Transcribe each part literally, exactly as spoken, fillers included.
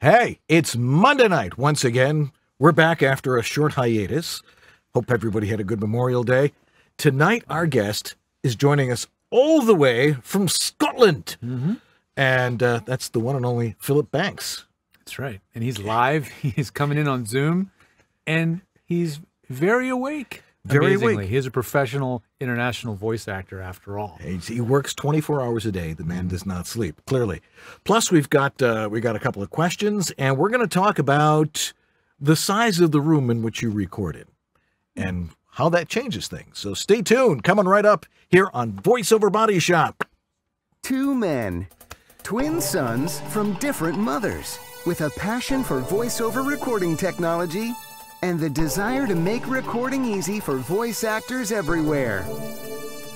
Hey, it's Monday night once again. We're back after a short hiatus. Hope everybody had a good Memorial Day. Tonight, our guest is joining us all the way from Scotland. Mm-hmm. And uh, that's the one and only Philip Banks. That's right. And he's live. He's coming in on Zoom. And he's very awake. Very Amazingly. awake. He is a professional international voice actor after all. He works twenty-four hours a day. The man does not sleep, clearly. Plus, we've got uh, we got a couple of questions, and we're going to talk about the size of the room in which you recorded and how that changes things. So stay tuned. Coming right up here on VoiceOver Body Shop. Two men, twin sons from different mothers, with a passion for voiceover recording technology and the desire to make recording easy for voice actors everywhere.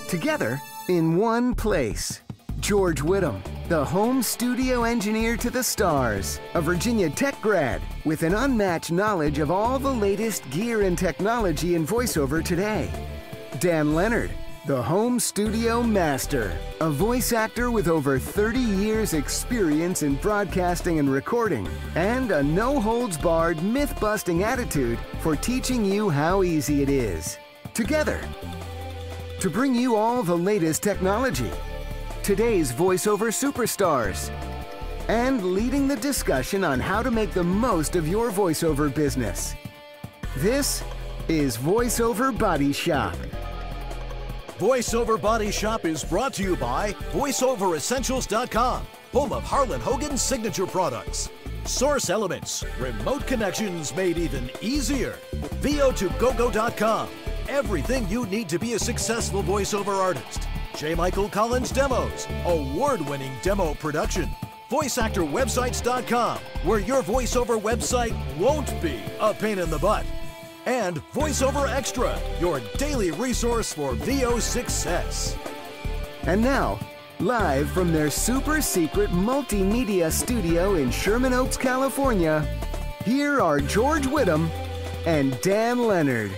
Together, in one place, George Whittam, the home studio engineer to the stars, a Virginia Tech grad with an unmatched knowledge of all the latest gear and technology in voiceover today. Dan Leonard, the home studio master, a voice actor with over thirty years experience in broadcasting and recording, and a no-holds-barred, myth-busting attitude for teaching you how easy it is. Together, to bring you all the latest technology, today's voiceover superstars, and leading the discussion on how to make the most of your voiceover business. This is VoiceOver Body Shop. VoiceOver Body Shop is brought to you by voiceover essentials dot com, home of Harlan Hogan's signature products. Source Elements, remote connections made even easier. V O two go go dot com, everything you need to be a successful voiceover artist. J. Michael Collins Demos, award-winning demo production. voice actor websites dot com, where your voiceover website won't be a pain in the butt. And VoiceOver Extra, your daily resource for V O success. And now, live from their super secret multimedia studio in Sherman Oaks, California, here are George Whittam and Dan Leonard.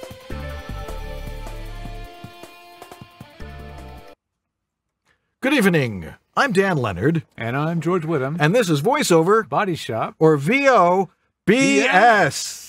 Good evening. I'm Dan Leonard. And I'm George Whittam. And this is VoiceOver Body Shop, or V O B S.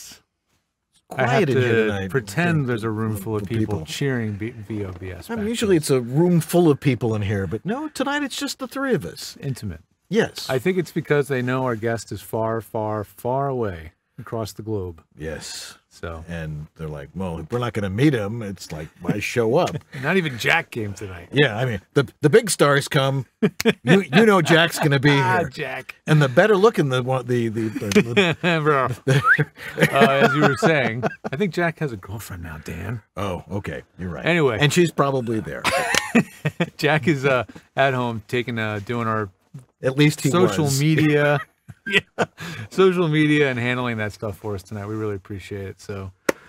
I have to pretend there's a room full of people, people. cheering V O B S. I mean, usually it's a room full of people in here, but no, tonight it's just the three of us. Intimate. Yes. I think it's because they know our guest is far, far, far away across the globe. Yes. So. And they're like, well, if we're not going to meet him, it's like, why show up? Not even Jack came tonight. Yeah, I mean, the, the big stars come. You, you know Jack's going to be ah, here. Jack. And the better looking, the... the, the, the, the uh, as you were saying, I think Jack has a girlfriend now, Dan. Oh, okay. You're right. Anyway. And she's probably there. Jack is uh, at home taking, uh, doing our At least he social was. media... Yeah, social media and handling that stuff for us tonight. We really appreciate it. So what's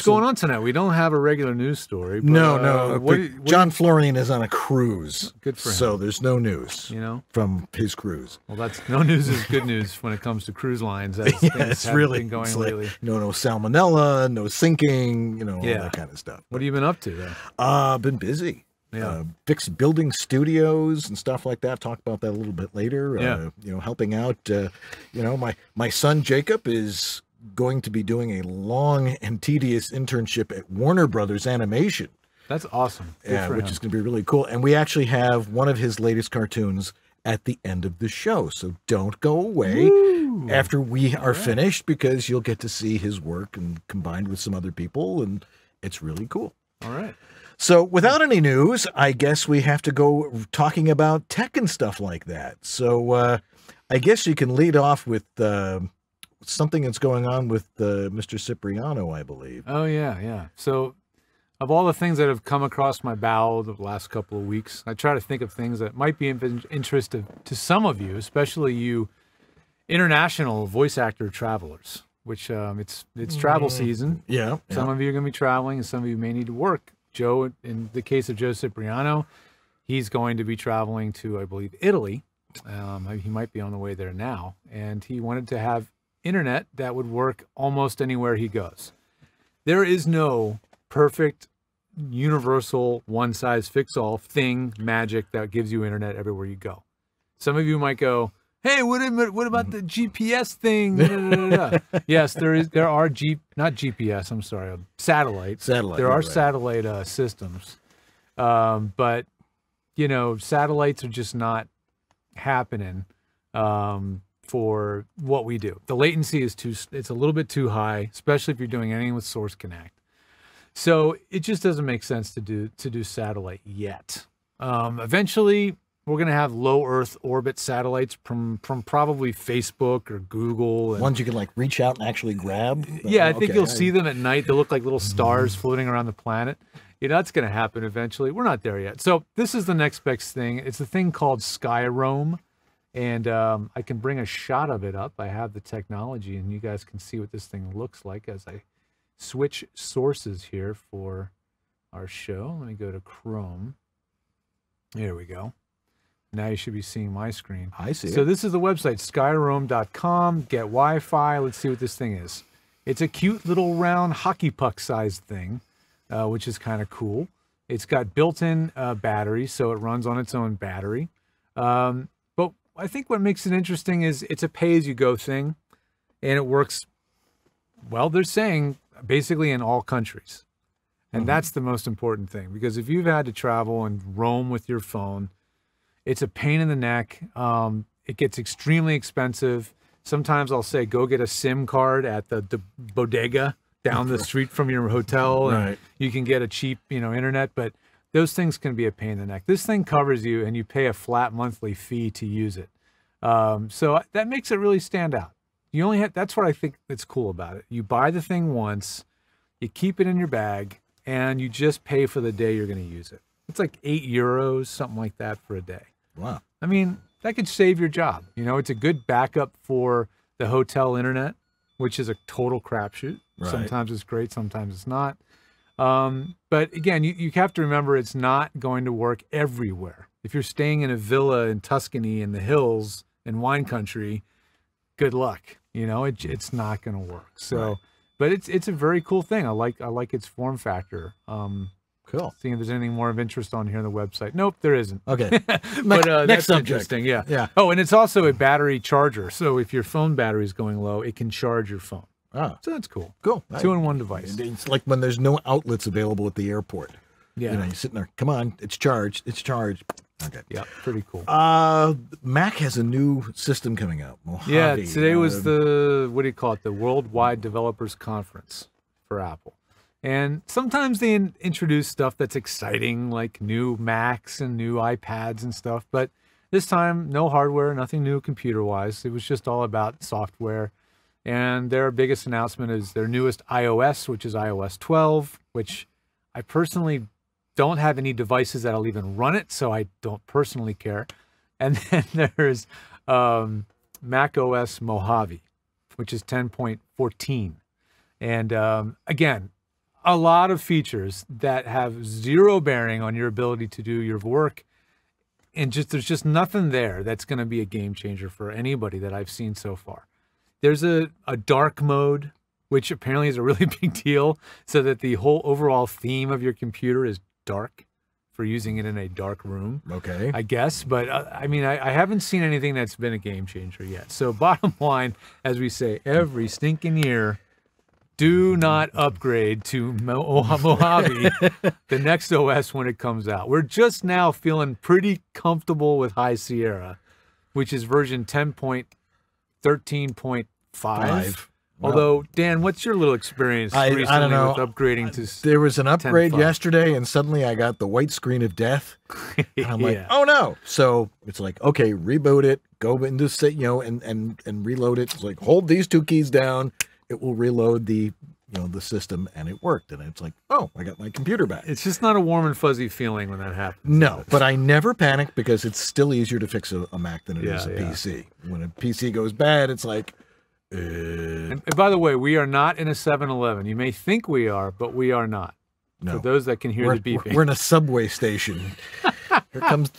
Absolutely. going on tonight? We don't have a regular news story. But, no, no. Uh, what, what John Florian is on a cruise. Good for him. So there's no news, you know, from his cruise. Well, that's no news is good news when it comes to cruise lines. That's yeah, it's really been going it's like, lately. No, no salmonella, no sinking, you know, yeah. all that kind of stuff. What have you been up to then? Uh, been busy. Yeah, uh, fix building studios and stuff like that. Talk about that a little bit later. Yeah. Uh, you know, helping out. Uh, you know, my my son Jacob is going to be doing a long and tedious internship at Warner Brothers Animation. That's awesome. Yeah, which him. is going to be really cool. And we actually have one of his latest cartoons at the end of the show. So don't go away Woo. after we are right. finished, because you'll get to see his work and combined with some other people, and it's really cool. All right. So without any news, I guess we have to go talking about tech and stuff like that. So uh, I guess you can lead off with uh, something that's going on with uh, Mister Cipriano, I believe. Oh, yeah, yeah. So of all the things that have come across my bow the last couple of weeks, I try to think of things that might be of interest to, to some of you, especially you international voice actor travelers, which um, it's, it's travel season. Yeah. Some yeah. of you are going to be traveling, and some of you may need to work. Joe, in the case of Joe Cipriano, he's going to be traveling to, I believe, Italy. Um, he might be on the way there now. And he wanted to have internet that would work almost anywhere he goes. There is no perfect, universal, one-size-fits-all thing, magic that gives you internet everywhere you go. Some of you might go, hey, what about, what about the G P S thing? Yes, there is. There are G, not G P S. I'm sorry, satellite. Satellite. There are right. satellite uh, systems, um, but you know, satellites are just not happening um, for what we do. The latency is too. It's a little bit too high, especially if you're doing anything with Source Connect. So it just doesn't make sense to do to do satellite yet. Um, eventually, we're going to have low Earth orbit satellites from from probably Facebook or Google. And ones you can like reach out and actually grab. But, yeah, I think okay. you'll see them at night. They look like little stars floating around the planet. You know, that's going to happen eventually. We're not there yet. So this is the next best thing. It's a thing called Skyroam, and um, I can bring a shot of it up. I have the technology, and you guys can see what this thing looks like as I switch sources here for our show. Let me go to Chrome. There we go. Now you should be seeing my screen. I see. So this is the website, skyroam dot com. Get Wi-Fi. Let's see what this thing is. It's a cute little round hockey puck-sized thing, uh, which is kind of cool. It's got built-in uh, battery, so it runs on its own battery. Um, but I think what makes it interesting is it's a pay-as-you-go thing, and it works, well, they're saying, basically in all countries. And mm-hmm. that's the most important thing, because if you've had to travel and roam with your phone, it's a pain in the neck. Um, it gets extremely expensive. Sometimes I'll say, go get a SIM card at the, the bodega down the street from your hotel. And right. you can get a cheap, you know, internet, but those things can be a pain in the neck. This thing covers you and you pay a flat monthly fee to use it. Um, so that makes it really stand out. You only have, that's what I think that's cool about it. You buy the thing once, you keep it in your bag, and you just pay for the day you're going to use it. It's like eight euros, something like that for a day. Wow. I mean, that could save your job. You know, it's a good backup for the hotel internet, which is a total crapshoot. Right. Sometimes it's great, sometimes it's not. Um, but again, you, you have to remember it's not going to work everywhere. If you're staying in a villa in Tuscany in the hills in wine country, good luck. You know, it, it's not going to work. So, right. but it's it's a very cool thing. I like I like its form factor. Um, cool. Seeing if there's anything more of interest on here on the website. Nope, there isn't. Okay. but uh, next that's subject. Interesting. Yeah. Yeah. Oh, and it's also a battery charger. So if your phone battery is going low, it can charge your phone. Ah. So that's cool. Cool. Two in one device. It's like when there's no outlets available at the airport. Yeah. You know, you're sitting there. Come on, it's charged. It's charged. Okay. Yeah, pretty cool. Uh, Mac has a new system coming out. Mojave. Yeah, today uh, was the, what do you call it, the Worldwide Developers Conference for Apple. And sometimes they in introduce stuff that's exciting, like new Macs and new iPads and stuff. But this time, no hardware, nothing new computer-wise. It was just all about software. And their biggest announcement is their newest iOS, which is i O S twelve, which I personally don't have any devices that'll even run it, so I don't personally care. And then there's um, macOS Mojave, which is ten point fourteen. And um, again, a lot of features that have zero bearing on your ability to do your work. And just there's just nothing there that's going to be a game changer for anybody that I've seen so far. There's a, a dark mode, which apparently is a really big deal, so that the whole overall theme of your computer is dark, for using it in a dark room. Okay. I guess, but uh, I mean, I, I haven't seen anything that's been a game changer yet. So bottom line, as we say every stinking year, do not upgrade to Mo Mojave, the next O S when it comes out. We're just now feeling pretty comfortable with High Sierra, which is version ten point thirteen point five. Well, although, Dan, what's your little experience I, recently I don't know. with upgrading to There was an upgrade yesterday, and suddenly I got the white screen of death. And I'm like, yeah. oh, no. So it's like, okay, reboot it, go into, you know, and, and, and reload it. It's like, hold these two keys down. It will reload the, you know, the system, and it worked. And it's like, oh, I got my computer back. It's just not a warm and fuzzy feeling when that happens. No, but I never panic, because it's still easier to fix a, a Mac than it yeah, is a yeah. P C. When a P C goes bad, it's like... Uh, and, and by the way, we are not in a seven eleven. You may think we are, but we are not. No. For those that can hear we're, the beeping. We're, we're in a subway station. Here comes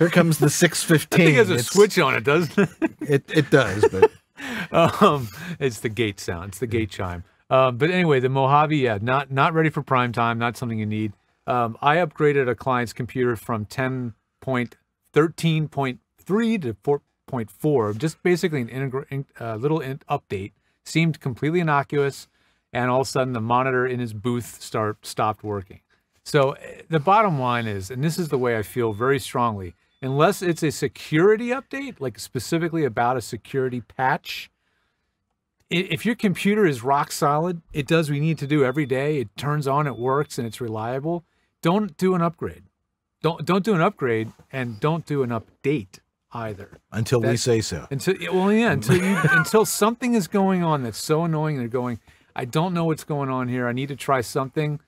here comes the six fifteen. I think it has a it's, switch on it, doesn't it? It, it does, but... um, it's the gate sound. It's the gate chime. Um, but anyway, the Mojave, yeah, not, not ready for prime time, not something you need. Um, I upgraded a client's computer from ten point thirteen point three to four. twelve point four, just basically an uh, little in update, seemed completely innocuous, and all of a sudden the monitor in his booth start stopped working. So the bottom line is, and this is the way I feel very strongly, unless it's a security update, like specifically about a security patch, if your computer is rock solid, it does what we need to do every day, it turns on, it works, and it's reliable, don't do an upgrade. Don't, don't do an upgrade, and don't do an update either. Until that's, we say so. Until, well, yeah, until, you, until something is going on that's so annoying, they're going, I don't know what's going on here, I need to try something,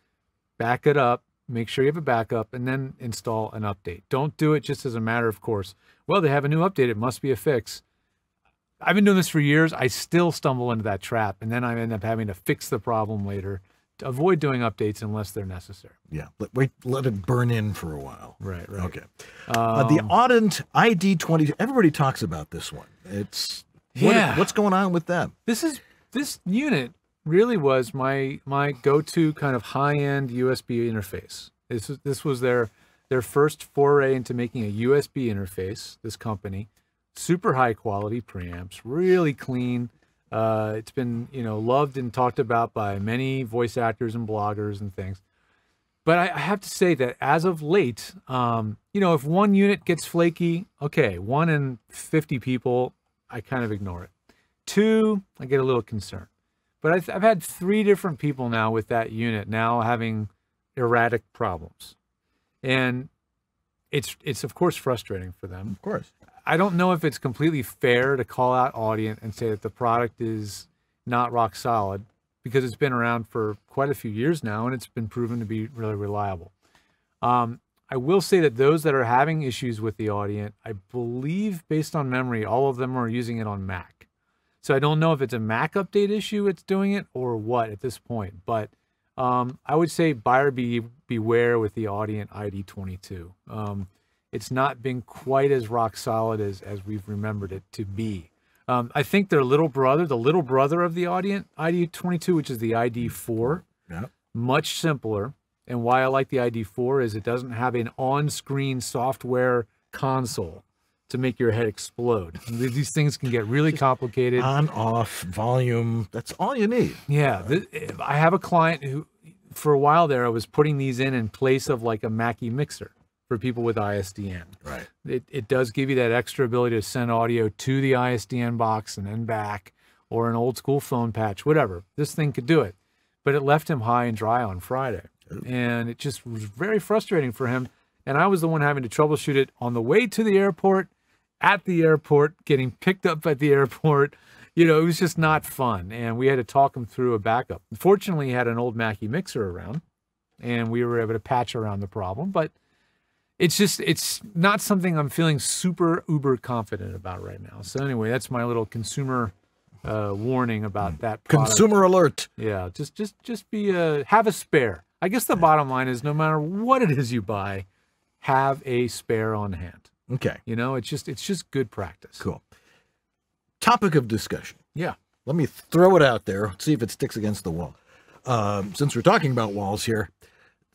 back it up, make sure you have a backup, and then install an update. Don't do it just as a matter of course. Well, they have a new update, it must be a fix. I've been doing this for years, I still stumble into that trap, and then I end up having to fix the problem later. Avoid doing updates unless they're necessary. Yeah, let, wait, let it burn in for a while. Right, right. Okay. Um, uh, the Audient I D twenty-two, everybody talks about this one. It's, yeah. What, what's going on with that? This is, this unit really was my, my go-to kind of high-end U S B interface. This, this was their, their first foray into making a U S B interface, this company. Super high quality preamps, really clean. Uh, it's been, you know, loved and talked about by many voice actors and bloggers and things. But I, I have to say that as of late, um, you know, if one unit gets flaky, okay, one in fifty people, I kind of ignore it. Two, I get a little concerned. But I've, I've had three different people now with that unit now having erratic problems. And it's, it's of course frustrating for them. Of course. I don't know if it's completely fair to call out Audient and say that the product is not rock solid, because it's been around for quite a few years now and it's been proven to be really reliable. Um, I will say that those that are having issues with the Audient, I believe based on memory, all of them are using it on Mac. So I don't know if it's a Mac update issue it's doing it or what at this point, but um, I would say buyer be, beware with the Audient I D twenty-two. Um, It's not been quite as rock solid as, as we've remembered it to be. Um, I think their little brother, the little brother of the Audient I D twenty-two, which is the I D four, yep. Much simpler. And why I like the I D four is it doesn't have an on-screen software console to make your head explode. These things can get really complicated. On, off, volume, that's all you need. Yeah, th I have a client who, for a while there, I was putting these in in place of like a Mackie mixer. For people with I S D N, right? It, it does give you that extra ability to send audio to the I S D N box and then back, or an old school phone patch, whatever. This thing could do it, but it left him high and dry on Friday. Ooh. And it just was very frustrating for him. And I was the one having to troubleshoot it on the way to the airport, at the airport, getting picked up at the airport. You know, it was just not fun. And we had to talk him through a backup. Fortunately, he had an old Mackie mixer around, and we were able to patch around the problem, but it's just, it's not something I'm feeling super uber confident about right now. So anyway, that's my little consumer uh, warning about that product. Consumer alert. Yeah, just just just be a, have a spare. I guess the bottom line is, no matter what it is you buy, have a spare on hand. Okay. You know, it's just it's just good practice. Cool. Topic of discussion. Yeah. Let me throw it out there. See if it sticks against the wall. Um, since we're talking about walls here,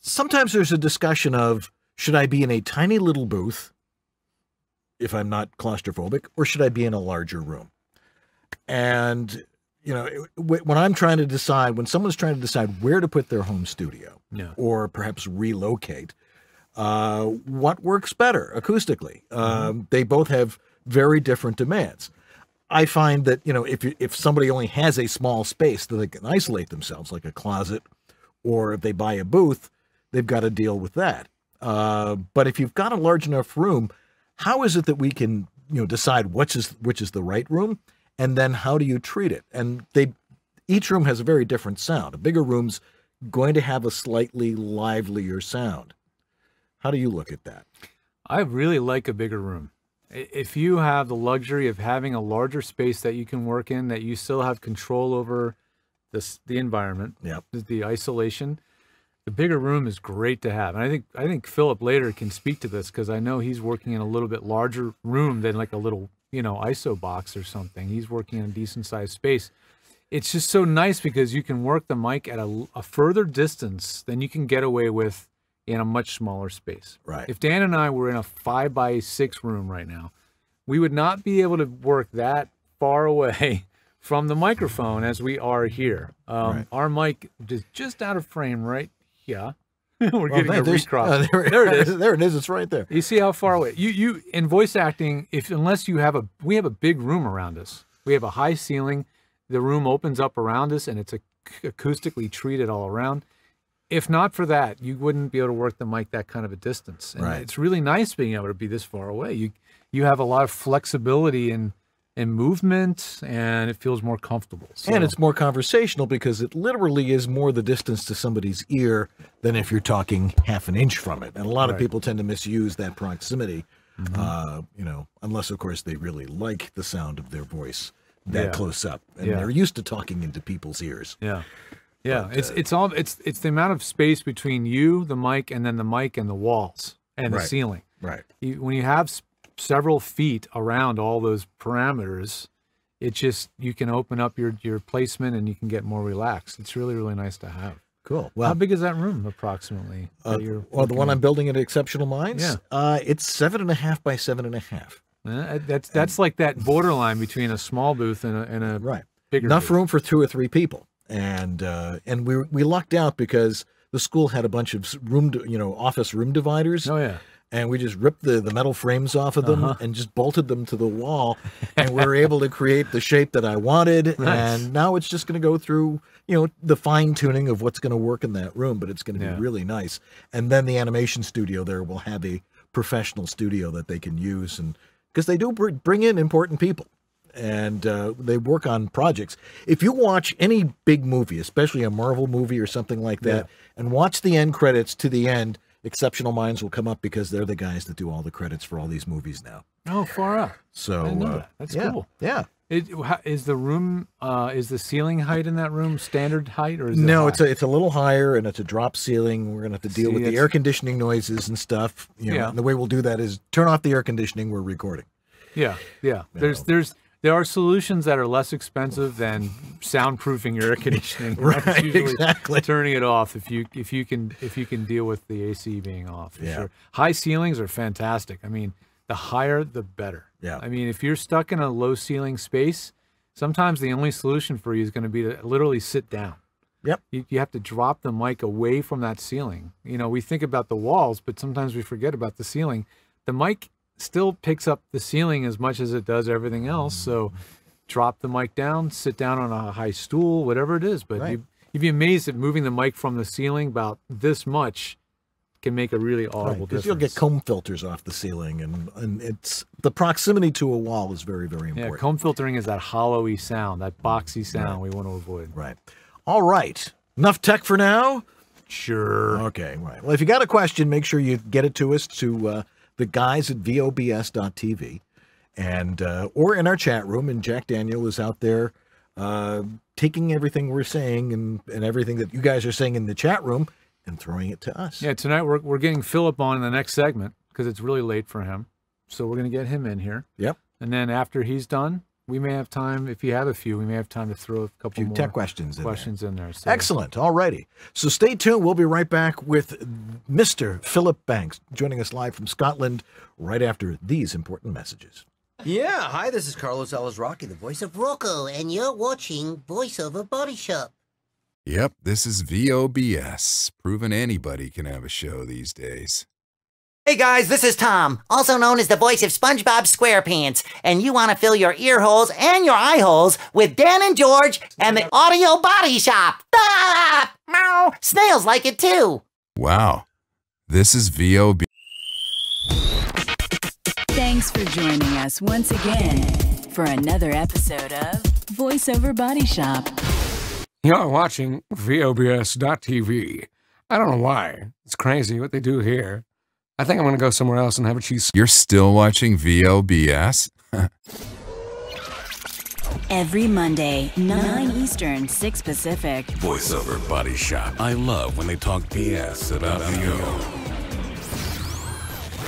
sometimes there's a discussion of, should I be in a tiny little booth if I'm not claustrophobic, or should I be in a larger room? And, you know, when I'm trying to decide, when someone's trying to decide where to put their home studio, yeah, or perhaps relocate, uh, what works better acoustically? Mm-hmm. Um, they both have very different demands. I find that, you know, if, you, if somebody only has a small space that they can isolate themselves, like a closet, or if they buy a booth, they've got to deal with that. Uh, but if you've got a large enough room, how is it that we can, you know, decide which is, which is the right room, and then how do you treat it? And they, each room has a very different sound. A bigger room's going to have a slightly livelier sound. How do you look at that? I really like a bigger room. If you have the luxury of having a larger space that you can work in, that you still have control over this, the environment, yep, the isolation, the bigger room is great to have. And I think I think Philip later can speak to this, because I know he's working in a little bit larger room than like a little, you know, I S O box or something. He's working in a decent sized space. It's just so nice because you can work the mic at a, a further distance than you can get away with in a much smaller space. Right. If Dan and I were in a five by six room right now, we would not be able to work that far away from the microphone as we are here. Um, right. Our mic is just out of frame right here. We're well, getting man, a recrop. Uh, there, there it is. There it is. It's right there. You see how far away? You, you, in voice acting, if unless you have a, we have a big room around us. We have a high ceiling. The room opens up around us, and it's ac acoustically treated all around. If not for that, you wouldn't be able to work the mic that kind of a distance. And right. It's really nice being able to be this far away. You, you have a lot of flexibility in and movement, and it feels more comfortable. So. And it's more conversational because it literally is more the distance to somebody's ear than if you're talking half an inch from it. And a lot right. of people tend to misuse that proximity, mm-hmm. uh, you know, unless, of course, they really like the sound of their voice that yeah. close up. And yeah. they're used to talking into people's ears. Yeah. Yeah. But, it's, uh, it's, all, it's, it's the amount of space between you, the mic, and then the mic and the walls and right. the ceiling. Right. You, when you have space, several feet around all those parameters, it just, you can open up your, your placement and you can get more relaxed. It's really, really nice to have. Cool. Well, how big is that room approximately? Uh, that well, the one at? I'm building at Exceptional Minds? Yeah. Uh, it's seven and a half by seven and a half. Uh, that's that's and, like that borderline between a small booth and a, and a right. bigger Enough booth. room for two or three people. And, uh, and we, we lucked out because the school had a bunch of room, you know, office room dividers. Oh, yeah. And we just ripped the, the metal frames off of them uh-huh. and just bolted them to the wall. And we were able to create the shape that I wanted. Nice. And now it's just going to go through, you know, the fine tuning of what's going to work in that room, but it's going to yeah. be really nice. And then the animation studio there will have a professional studio that they can use. And because they do br bring in important people and uh, they work on projects. If you watch any big movie, especially a Marvel movie or something like that, yeah. and watch the end credits to the end, Exceptional Minds will come up because they're the guys that do all the credits for all these movies now. Oh, far up. So I didn't know uh, that. That's yeah, cool. Yeah. It, is the room, uh, is the ceiling height in that room standard height? Or is no, it it's, a, it's a little higher and it's a drop ceiling. We're going to have to deal See, with the air conditioning noises and stuff. You know, yeah. And the way we'll do that is turn off the air conditioning. We're recording. Yeah. Yeah. You there's, know. there's, there are solutions that are less expensive than soundproofing your air conditioning. Right, that's usually exactly. Turning it off if you if you can if you can deal with the A C being off. For yeah. sure. High ceilings are fantastic. I mean, the higher the better. Yeah. I mean, if you're stuck in a low ceiling space, sometimes the only solution for you is going to be to literally sit down. Yep. You, you have to drop the mic away from that ceiling. You know, we think about the walls, but sometimes we forget about the ceiling. The mic still picks up the ceiling as much as it does everything else. So drop the mic down, sit down on a high stool, whatever it is. But right. you'd, you'd be amazed at moving the mic from the ceiling about this much can make a really audible right, difference. You'll get comb filters off the ceiling, and, and it's the proximity to a wall is very, very important. Yeah, comb filtering is that hollowy sound, that boxy sound right. we want to avoid. Right. All right. Enough tech for now? Sure. Okay. Right. Well, if you got a question, make sure you get it to us to... Uh, the guys at V O B S dot T V, and uh, or in our chat room, and Jack Daniel is out there uh, taking everything we're saying and, and everything that you guys are saying in the chat room and throwing it to us. Yeah, tonight we're, we're getting Philip on in the next segment because it's really late for him. So we're going to get him in here. Yep. And then after he's done, we may have time, if you have a few, we may have time to throw a couple more tech questions in there. Questions in there. So. Excellent. All righty. So stay tuned. We'll be right back with Mister Philip Banks joining us live from Scotland right after these important messages. Yeah. Hi, this is Carlos Ellis-Rocky, the voice of Rocco, and you're watching VoiceOver Body Shop. Yep. This is V O B S, proving anybody can have a show these days. Hey guys, this is Tom, also known as the voice of SpongeBob SquarePants, and you want to fill your ear holes and your eye holes with Dan and George and the Audio Body Shop. Ah! Meow. Snails like it too. Wow. This is V O B. Thanks for joining us once again for another episode of VoiceOver Body Shop. You're watching V O B S dot T V. I don't know why. It's crazy what they do here. I think I'm going to go somewhere else and have a cheese. You're still watching V O B S? Every Monday, nine Eastern, six Pacific. VoiceOver Body Shop. I love when they talk B S about V O.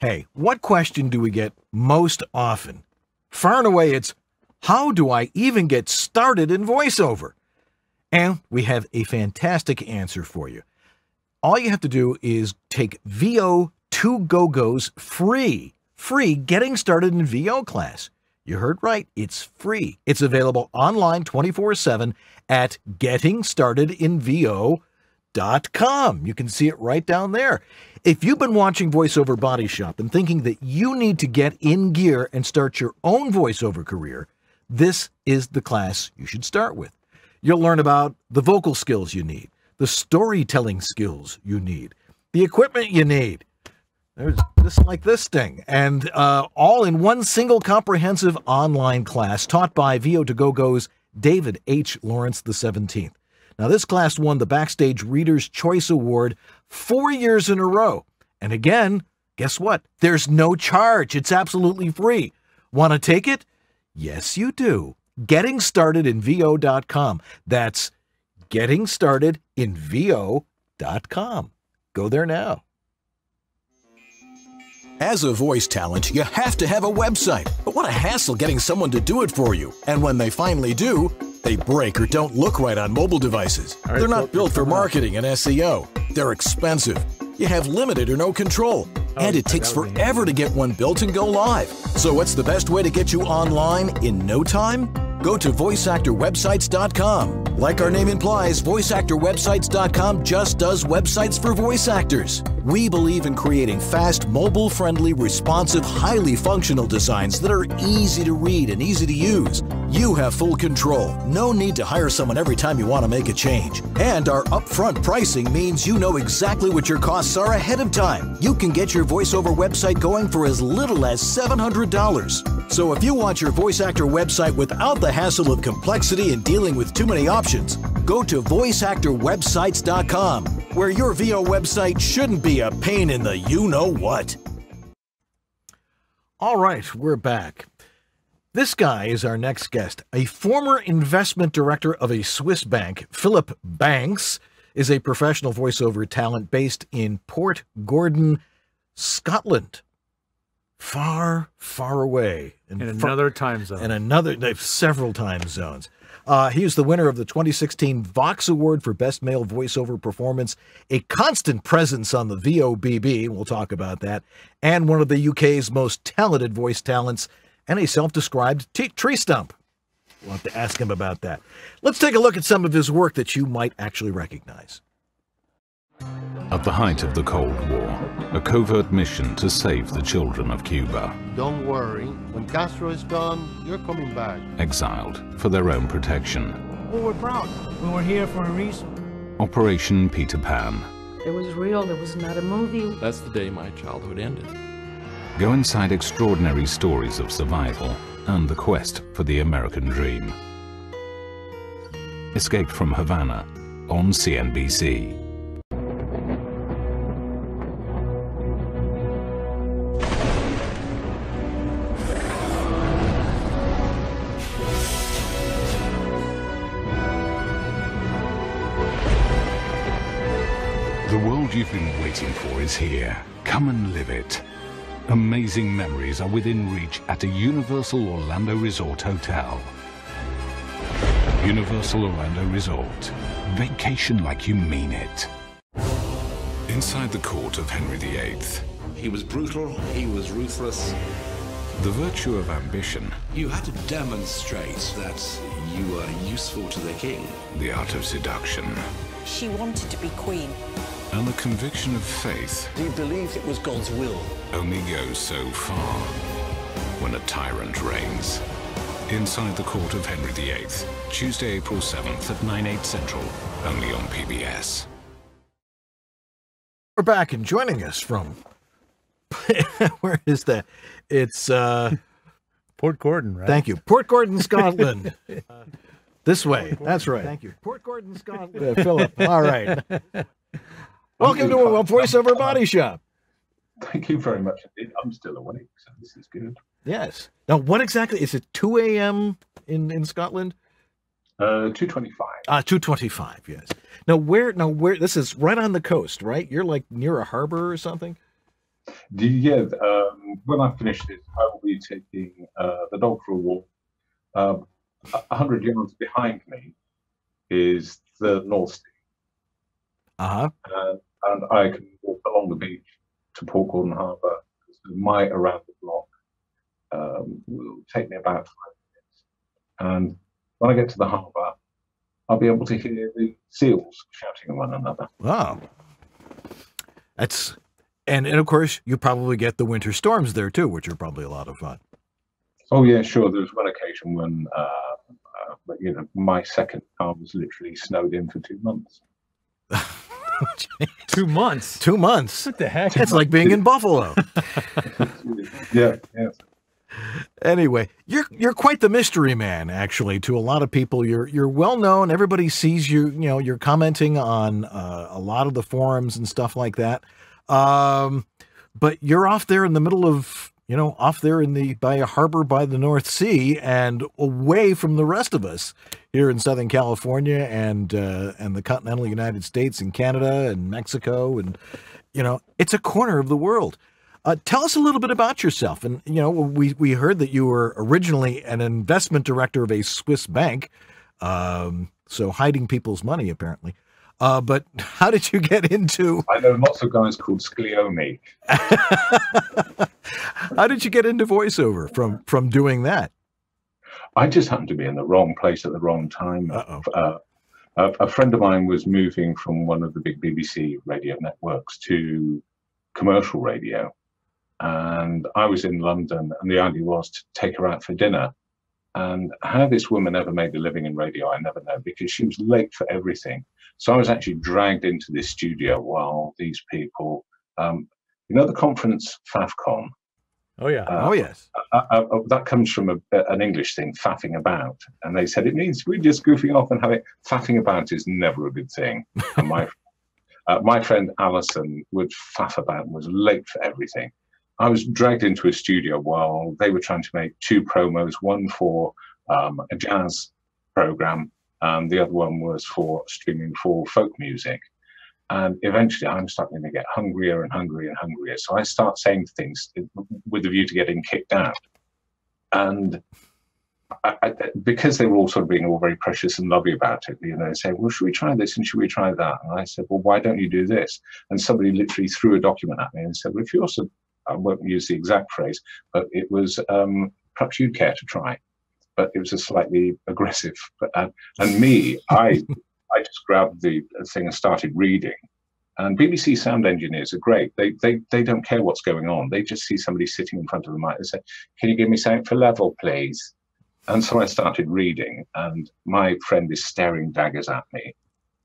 Hey, what question do we get most often? Far and away, it's, how do I even get started in VoiceOver? And we have a fantastic answer for you. All you have to do is take V O two two Go-Go's free. Free Getting Started in V O class. You heard right. It's free. It's available online twenty-four seven at getting started in V O dot com. You can see it right down there. If you've been watching VoiceOver Body Shop and thinking that you need to get in gear and start your own voiceover career, this is the class you should start with. You'll learn about the vocal skills you need, the storytelling skills you need, the equipment you need. There's this like this thing, and uh, all in one single comprehensive online class taught by V O to Go-Go's David H. Lawrence the seventeenth. Now, this class won the Backstage Reader's Choice Award four years in a row. And again, guess what? There's no charge. It's absolutely free. Want to take it? Yes, you do. getting started in V O dot com. That's getting started in V O dot com. Go there now. As a voice talent, you have to have a website. But what a hassle getting someone to do it for you. And when they finally do, they break or don't look right on mobile devices. Right, They're not built for marketing and S E O. They're expensive. You have limited or no control. Oh, and it takes forever to get one built and go live. So what's the best way to get you online in no time? Go to voice actor websites dot com. Like our name implies, voice actor websites dot com just does websites for voice actors. We believe in creating fast, mobile-friendly, responsive, highly functional designs that are easy to read and easy to use. You have full control. No need to hire someone every time you want to make a change. And our upfront pricing means you know exactly what your costs are ahead of time. You can get your voiceover website going for as little as seven hundred dollars. So if you want your voice actor website without the hassle of complexity and dealing with too many options, go to voice actor websites dot com, where your V O website shouldn't be a pain in the you-know-what. All right, we're back. This guy is our next guest. A former investment director of a Swiss bank, Philip Banks, is a professional voiceover talent based in Port Gordon, Scotland. Far, far away. In, in another time zone. In another, they have several time zones. Uh, he is the winner of the twenty sixteen Vox Award for Best Male Voiceover Performance, a constant presence on the V O B B, we'll talk about that, and one of the U K's most talented voice talents, and a self-described tree stump. We'll have to ask him about that. Let's take a look at some of his work that you might actually recognize. At the height of the Cold War, a covert mission to save the children of Cuba. Don't worry, when Castro is gone, you're coming back. Exiled for their own protection. Well, we're proud. We were here for a reason. Operation Peter Pan. It was real, it was not a movie. That's the day my childhood ended. Go inside extraordinary stories of survival and the quest for the American dream. Escape from Havana on C N B C. The world you've been waiting for is here. Come and live it. Amazing memories are within reach at a Universal Orlando Resort hotel. Universal Orlando Resort. Vacation like you mean it. Inside the court of Henry the eighth. He was brutal, he was ruthless. The virtue of ambition. You had to demonstrate that you were useful to the king. The art of seduction. She wanted to be queen. And the conviction of faith. He believed it was God's will. Only goes so far when a tyrant reigns. Inside the court of Henry the eighth, Tuesday, April seventh at nine eight Central, only on P B S. We're back and joining us from... Where is that? It's... Uh... Port Gordon, right? Thank you. Port Gordon, Scotland. uh, this way. That's right. Thank you. Port Gordon, Scotland. Uh, Philip. All right. Welcome to a voiceover body shop. Thank you very much indeed. I'm still awake, so this is good. Yes. Now, what exactly is it? two A M in in Scotland? Uh, two twenty-five. Ah, two twenty-five. Yes. Now, where? Now, where? This is right on the coast, right? You're like near a harbor or something. The, yeah. Um, when I finish this, I will be taking uh, the dog for a walk. A um, hundred yards behind me is the North Sea. Uh huh. Uh, And I can walk along the beach to Port Gordon Harbour, so my around the block um, will take me about five minutes. And when I get to the harbour, I'll be able to hear the seals shouting at one another. Wow. That's, and, and of course, you probably get the winter storms there too, which are probably a lot of fun. Oh, yeah, sure. There was one occasion when, uh, uh, you know, my second car was literally snowed in for two months. Two months? Two months. What the heck? It's like being in Buffalo. Yeah, yeah. Anyway, you're you're quite the mystery man, actually, to a lot of people. You're you're well known. Everybody sees you. You know, you're commenting on uh, a lot of the forums and stuff like that. Um, but you're off there in the middle of, you know, off there in the by a harbor by the North Sea and away from the rest of us here in Southern California and uh, and the continental United States and Canada and Mexico, and you know, it's a corner of the world. Uh, tell us a little bit about yourself. And, you know, we, we heard that you were originally an investment director of a Swiss bank, um, so hiding people's money, apparently. Uh, but how did you get into... I know lots of guys called Scleomi. How did you get into voiceover from, from doing that? I just happened to be in the wrong place at the wrong time. Uh-oh. Uh, a, a friend of mine was moving from one of the big B B C radio networks to commercial radio. And I was in London, and the idea was to take her out for dinner. And how this woman ever made a living in radio, I never know, because she was late for everything. So I was actually dragged into this studio while these people, um, you know, the conference FAFCON. Oh, yeah. Uh, oh, yes. Uh, uh, uh, that comes from a, uh, an English thing, faffing about. And they said, it means we're just goofing off and having, faffing about is never a good thing. And my, uh, my friend Alison would faff about and was late for everything. I was dragged into a studio while they were trying to make two promos, one for um, a jazz program, and the other one was for streaming for folk music. And eventually I'm starting to get hungrier and hungrier and hungrier. So I start saying things with the view to getting kicked out. And I, I, because they were all sort of being all very precious and lovely about it, you know, they say, well, should we try this and should we try that? And I said, well, why don't you do this? And somebody literally threw a document at me and said, well, if you also... I won't use the exact phrase, but it was, um, perhaps you'd care to try. But it was a slightly aggressive. Uh, and me, I, I just grabbed the thing and started reading. And B B C sound engineers are great. They, they, they don't care what's going on. They just see somebody sitting in front of the mic and say, can you give me something for level, please? And so I started reading, and my friend is staring daggers at me.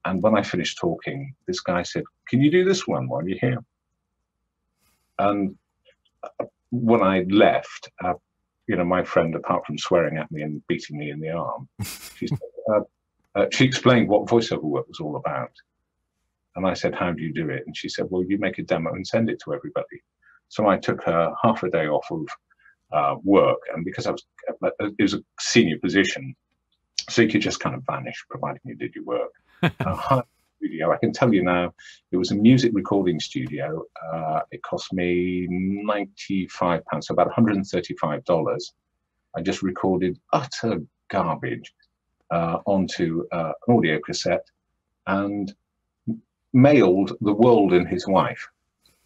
And when I finished talking, this guy said, can you do this one while you're here? And when I left, uh, you know, my friend, apart from swearing at me and beating me in the arm, she, said, uh, uh, she explained what voiceover work was all about. And I said, how do you do it? And she said, well, you make a demo and send it to everybody. So I took her half a day off of uh, work. And because I was, it was a senior position, so you could just kind of vanish, providing you did your work. uh, Studio. I can tell you now, it was a music recording studio. Uh, it cost me ninety-five pounds, so about one hundred thirty-five dollars. I just recorded utter garbage uh, onto uh, an audio cassette and mailed the world and his wife.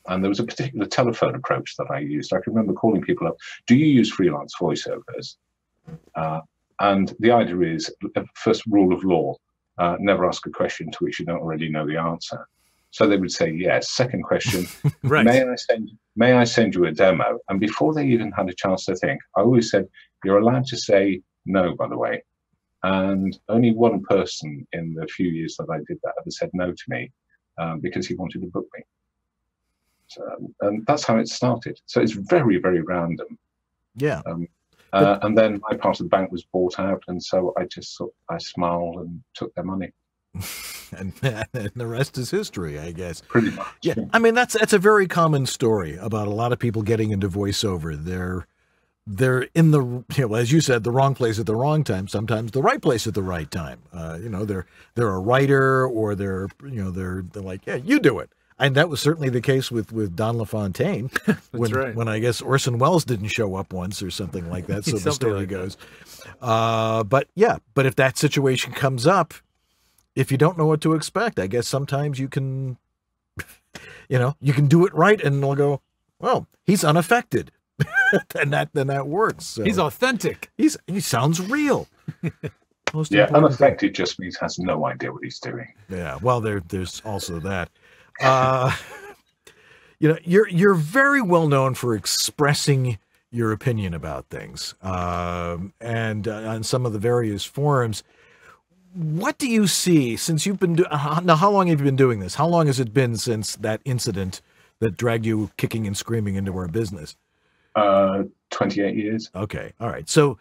And there was a particular telephone approach that I used. I can remember calling people up, do you use freelance voiceovers? Uh, and the idea is, first rule of law, Uh, never ask a question to which you don't already know the answer. So they would say yes. Second question, right. may I send may I send you a demo? And before they even had a chance to think, I always said, you're allowed to say no, by the way. And only one person in the few years that I did that ever said no to me uh, because he wanted to book me. So, and that's how it started. So it's very, very random. Yeah. Um, Uh, and then my part of the bank was bought out, and so I just sort of, I smiled and took their money. and, and the rest is history, I guess. Pretty much. Yeah, yeah. I mean, that's that's a very common story about a lot of people getting into voiceover. They're they're in the, you know, as you said, the wrong place at the wrong time. Sometimes the right place at the right time. Uh, you know, they're they're a writer, or they're you know they're they're like, yeah, you do it. And that was certainly the case with, with Don LaFontaine when, right. when I guess Orson Welles didn't show up once or something like that. So the story like goes. Uh, but yeah, but if that situation comes up, if you don't know what to expect, I guess sometimes you can, You know, you can do it right, and they'll go, well, he's unaffected. And that then that works. So. He's authentic. He's he sounds real. Most yeah, unaffected thing. Just means has no idea what he's doing. Yeah, well, there there's also that. Uh, you know, you're you're very well known for expressing your opinion about things, um, and uh, on some of the various forums. What do you see since you've been do uh, now? How long have you been doing this? How long has it been since that incident that dragged you kicking and screaming into our business? Uh, twenty-eight years. Okay, all right. So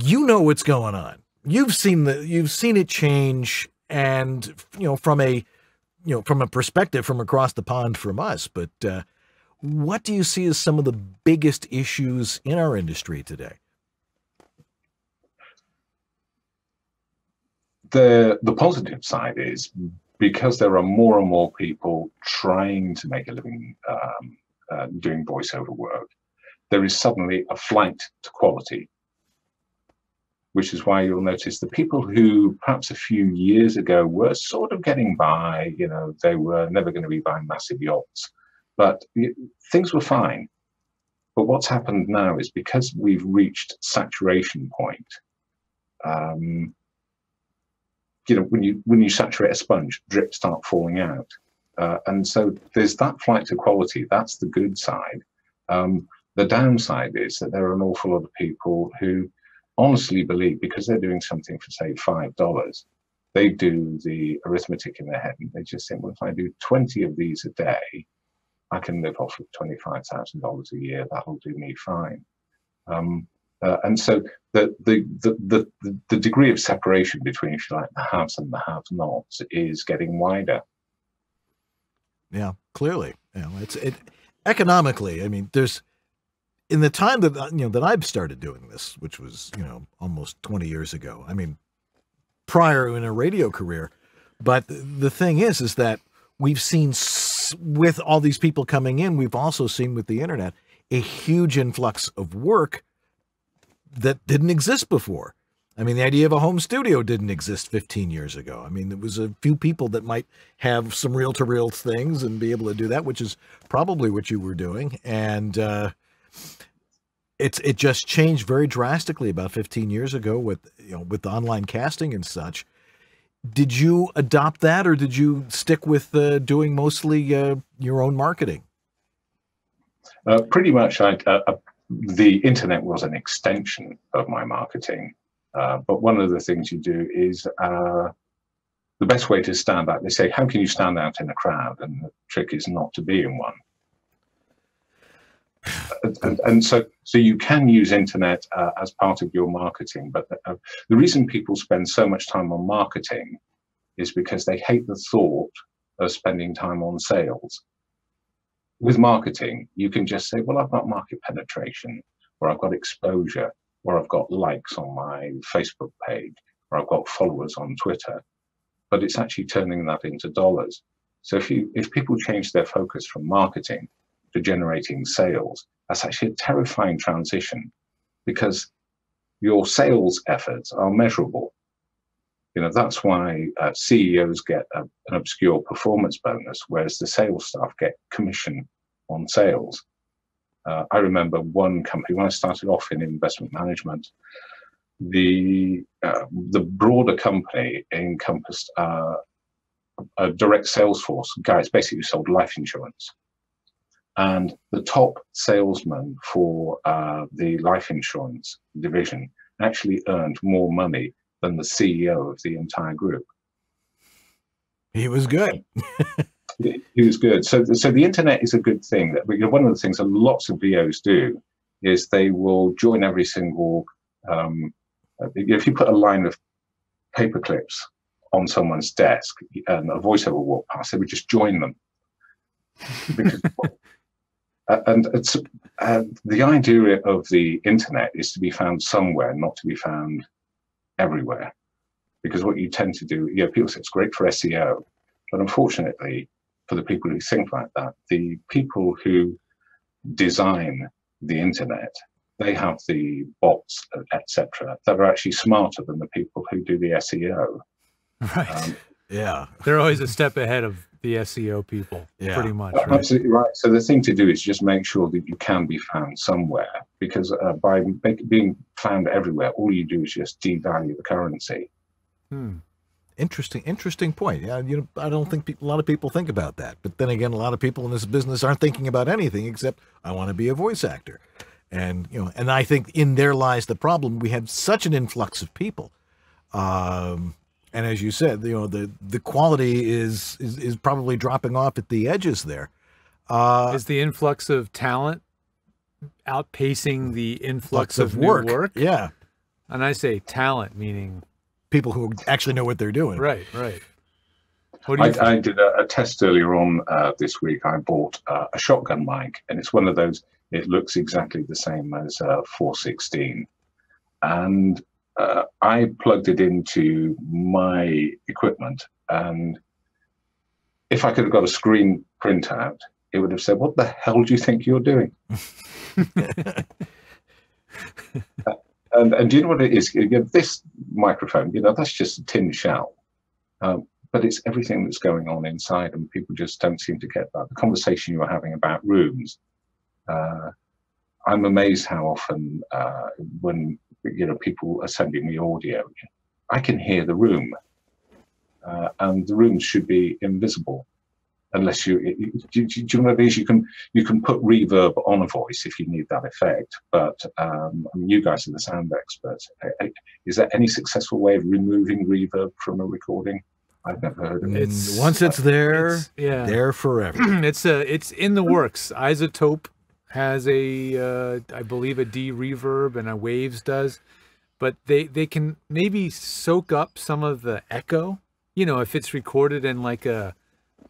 you know what's going on. You've seen the you've seen it change, and you know from a you know from a perspective from across the pond from us. But uh, what do you see as some of the biggest issues in our industry today? The, the positive side is because there are more and more people trying to make a living um, uh, doing voiceover work, there is suddenly a flight to quality, which is why you'll notice the people who perhaps a few years ago were sort of getting by, you know, they were never going to be buying massive yachts, but things were fine. But what's happened now is because we've reached saturation point, um, you know, when you when you saturate a sponge, drips start falling out, uh, and so there's that flight to quality. That's the good side. Um, the downside is that there are an awful lot of people who honestly believe because they're doing something for say five dollars, they do the arithmetic in their head and they just think, well, if I do twenty of these a day, I can live off of twenty-five thousand dollars a year. That'll do me fine. Um, Uh, and so the, the the the the degree of separation between, if you like, the haves and the have-nots is getting wider. Yeah, clearly, you know, it's it economically. I mean, there's in the time that you know that I've started doing this, which was you know almost twenty years ago. I mean, prior in a radio career, but the thing is, is that we've seen with all these people coming in, we've also seen with the internet a huge influx of work that didn't exist before. I mean, the idea of a home studio didn't exist fifteen years ago. I mean, there was a few people that might have some reel-to-reel things and be able to do that, which is probably what you were doing. And uh, it's it just changed very drastically about fifteen years ago with you know with the online casting and such. Did you adopt that, or did you stick with uh, doing mostly uh, your own marketing? Uh, pretty much, I. Uh, I The internet was an extension of my marketing, uh, but one of the things you do is uh, the best way to stand out. They say, how can you stand out in a crowd? And the trick is not to be in one. and, and, and so, so you can use internet uh, as part of your marketing, but the, uh, the reason people spend so much time on marketing is because they hate the thought of spending time on sales. With marketing, you can just say, well, I've got market penetration, or I've got exposure, or I've got likes on my Facebook page, or I've got followers on Twitter, but it's actually turning that into dollars. So if you if people change their focus from marketing to generating sales, that's actually a terrifying transition because your sales efforts are measurable. You know, that's why uh, C E Os get a, an obscure performance bonus, whereas the sales staff get commission on sales. Uh, I remember one company, when I started off in investment management, the, uh, the broader company encompassed uh, a direct sales force, guys basically sold life insurance. And the top salesman for uh, the life insurance division actually earned more money than the C E O of the entire group. He was good. He was good. So, so the internet is a good thing. That one of the things that lots of V Os do is they will join every single, um, if you put a line of paper clips on someone's desk and a voiceover walked past, they would just join them. Because, uh, and it's, uh, the idea of the internet is to be found somewhere, not to be found everywhere, because what you tend to do, you know, people say it's great for S E O, but unfortunately for the people who think like that, the people who design the internet, they have the bots, et cetera, that are actually smarter than the people who do the S E O. Right. Um, yeah. They're always a step ahead of the S E O people, yeah. pretty much. Right? Absolutely right. So the thing to do is just make sure that you can be found somewhere, because uh, by make, being found everywhere, all you do is just devalue the currency. Hmm. Interesting, interesting point. Yeah, you know, I don't think pe- a lot of people think about that. But then again, a lot of people in this business aren't thinking about anything except I want to be a voice actor, and you know, and I think in there lies the problem. We had such an influx of people, um, and as you said, you know, the the quality is is, is probably dropping off at the edges there. Uh, is the influx of talent outpacing the influx of, of work? New work? Yeah, and I say talent meaning people who actually know what they're doing. Right, right. What do you I, think? I did a, a test earlier on uh, this week. I bought uh, a shotgun mic, and it's one of those, it looks exactly the same as uh, four sixteen. And uh, I plugged it into my equipment, and if I could have got a screen printout, it would have said, what the hell do you think you're doing? uh, And, and do you know what it is? You know, this microphone, you know, that's just a tin shell. Um, but it's everything that's going on inside, and people just don't seem to get that. The conversation you were having about rooms, uh, I'm amazed how often uh, when, you know, people are sending me audio, I can hear the room. Uh, and the room should be invisible. Unless you, do, do, do you know what it is? You can, you can put reverb on a voice if you need that effect, but um, I mean, you guys are the sound experts. Is there any successful way of removing reverb from a recording? I've never heard of it. It's, Once it's there, it's, yeah. there forever. It's a, it's in the works. Isotope has a, uh, I believe, a D reverb, and a Waves does, but they, they can maybe soak up some of the echo. You know, if it's recorded in like a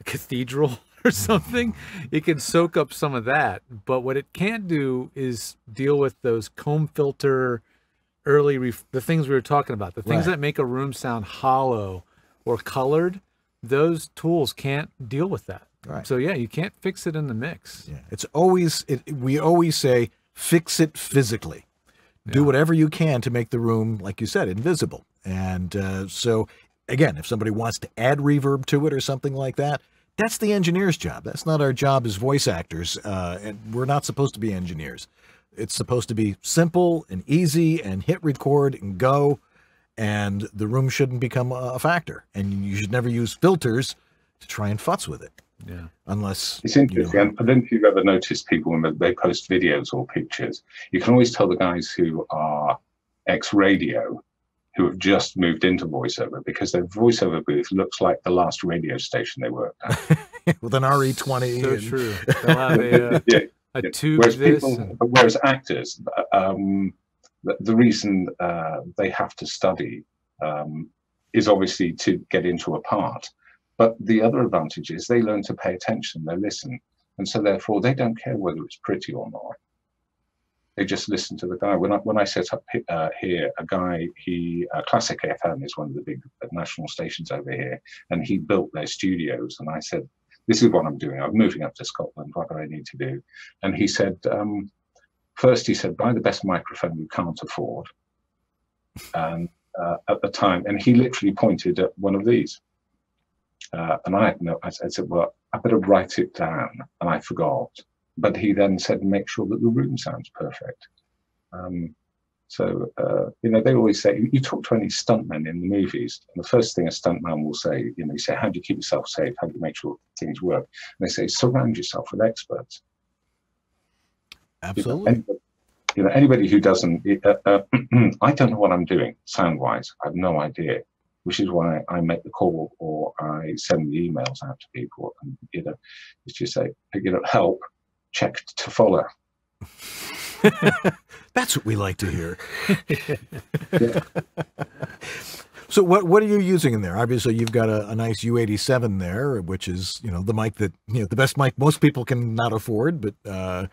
cathedral or something, it can soak up some of that, but what it can't do is deal with those comb filter early ref the things we were talking about, the things right. that make a room sound hollow or colored. Those tools can't deal with that. Right. So yeah, you can't fix it in the mix. Yeah. It's always, it, we always say, fix it physically. Yeah. Do whatever you can to make the room, like you said, invisible. And uh, so again, if somebody wants to add reverb to it or something like that, that's the engineer's job. That's not our job as voice actors, uh, and we're not supposed to be engineers. It's supposed to be simple and easy and hit record and go, and the room shouldn't become a factor. And you should never use filters to try and futz with it. Yeah, unless it's interesting. You know, I don't know if you've ever noticed people when they post videos or pictures. You can always tell the guys who are ex-radio who have just moved into voiceover, because their voiceover booth looks like the last radio station they worked at. With an R E twenty. So and... true. They'll have a, uh, yeah, a yeah. tube whereas this. People, and... Whereas actors, um, the, the reason uh, they have to study um, is obviously to get into a part. But the other advantage is they learn to pay attention, they listen. And so therefore they don't care whether it's pretty or not. They just listen to the guy. When I, when I set up uh, here, a guy, he, uh, Classic F M is one of the big national stations over here, and he built their studios. And I said, this is what I'm doing. I'm moving up to Scotland. What do I need to do? And he said, um, first he said, buy the best microphone you can't afford. And uh, at the time, and he literally pointed at one of these. Uh, and I, no, I said, well, I better write it down. And I forgot. But he then said, make sure that the room sounds perfect. Um, so, uh, you know, they always say, you, you talk to any stuntman in the movies, and the first thing a stuntman will say, you know, you say, how do you keep yourself safe? How do you make sure things work? And they say, surround yourself with experts. Absolutely. You know, anybody, you know, anybody who doesn't, uh, uh, I don't know what I'm doing sound-wise. I have no idea, which is why I make the call or I send the emails out to people. And, you know, it's just say, you know, help. Check to follow. That's what we like to hear. Yeah. So what what are you using in there? Obviously, you've got a, a nice U eighty-seven there, which is, you know, the mic that, you know, the best mic most people can not afford, but uh,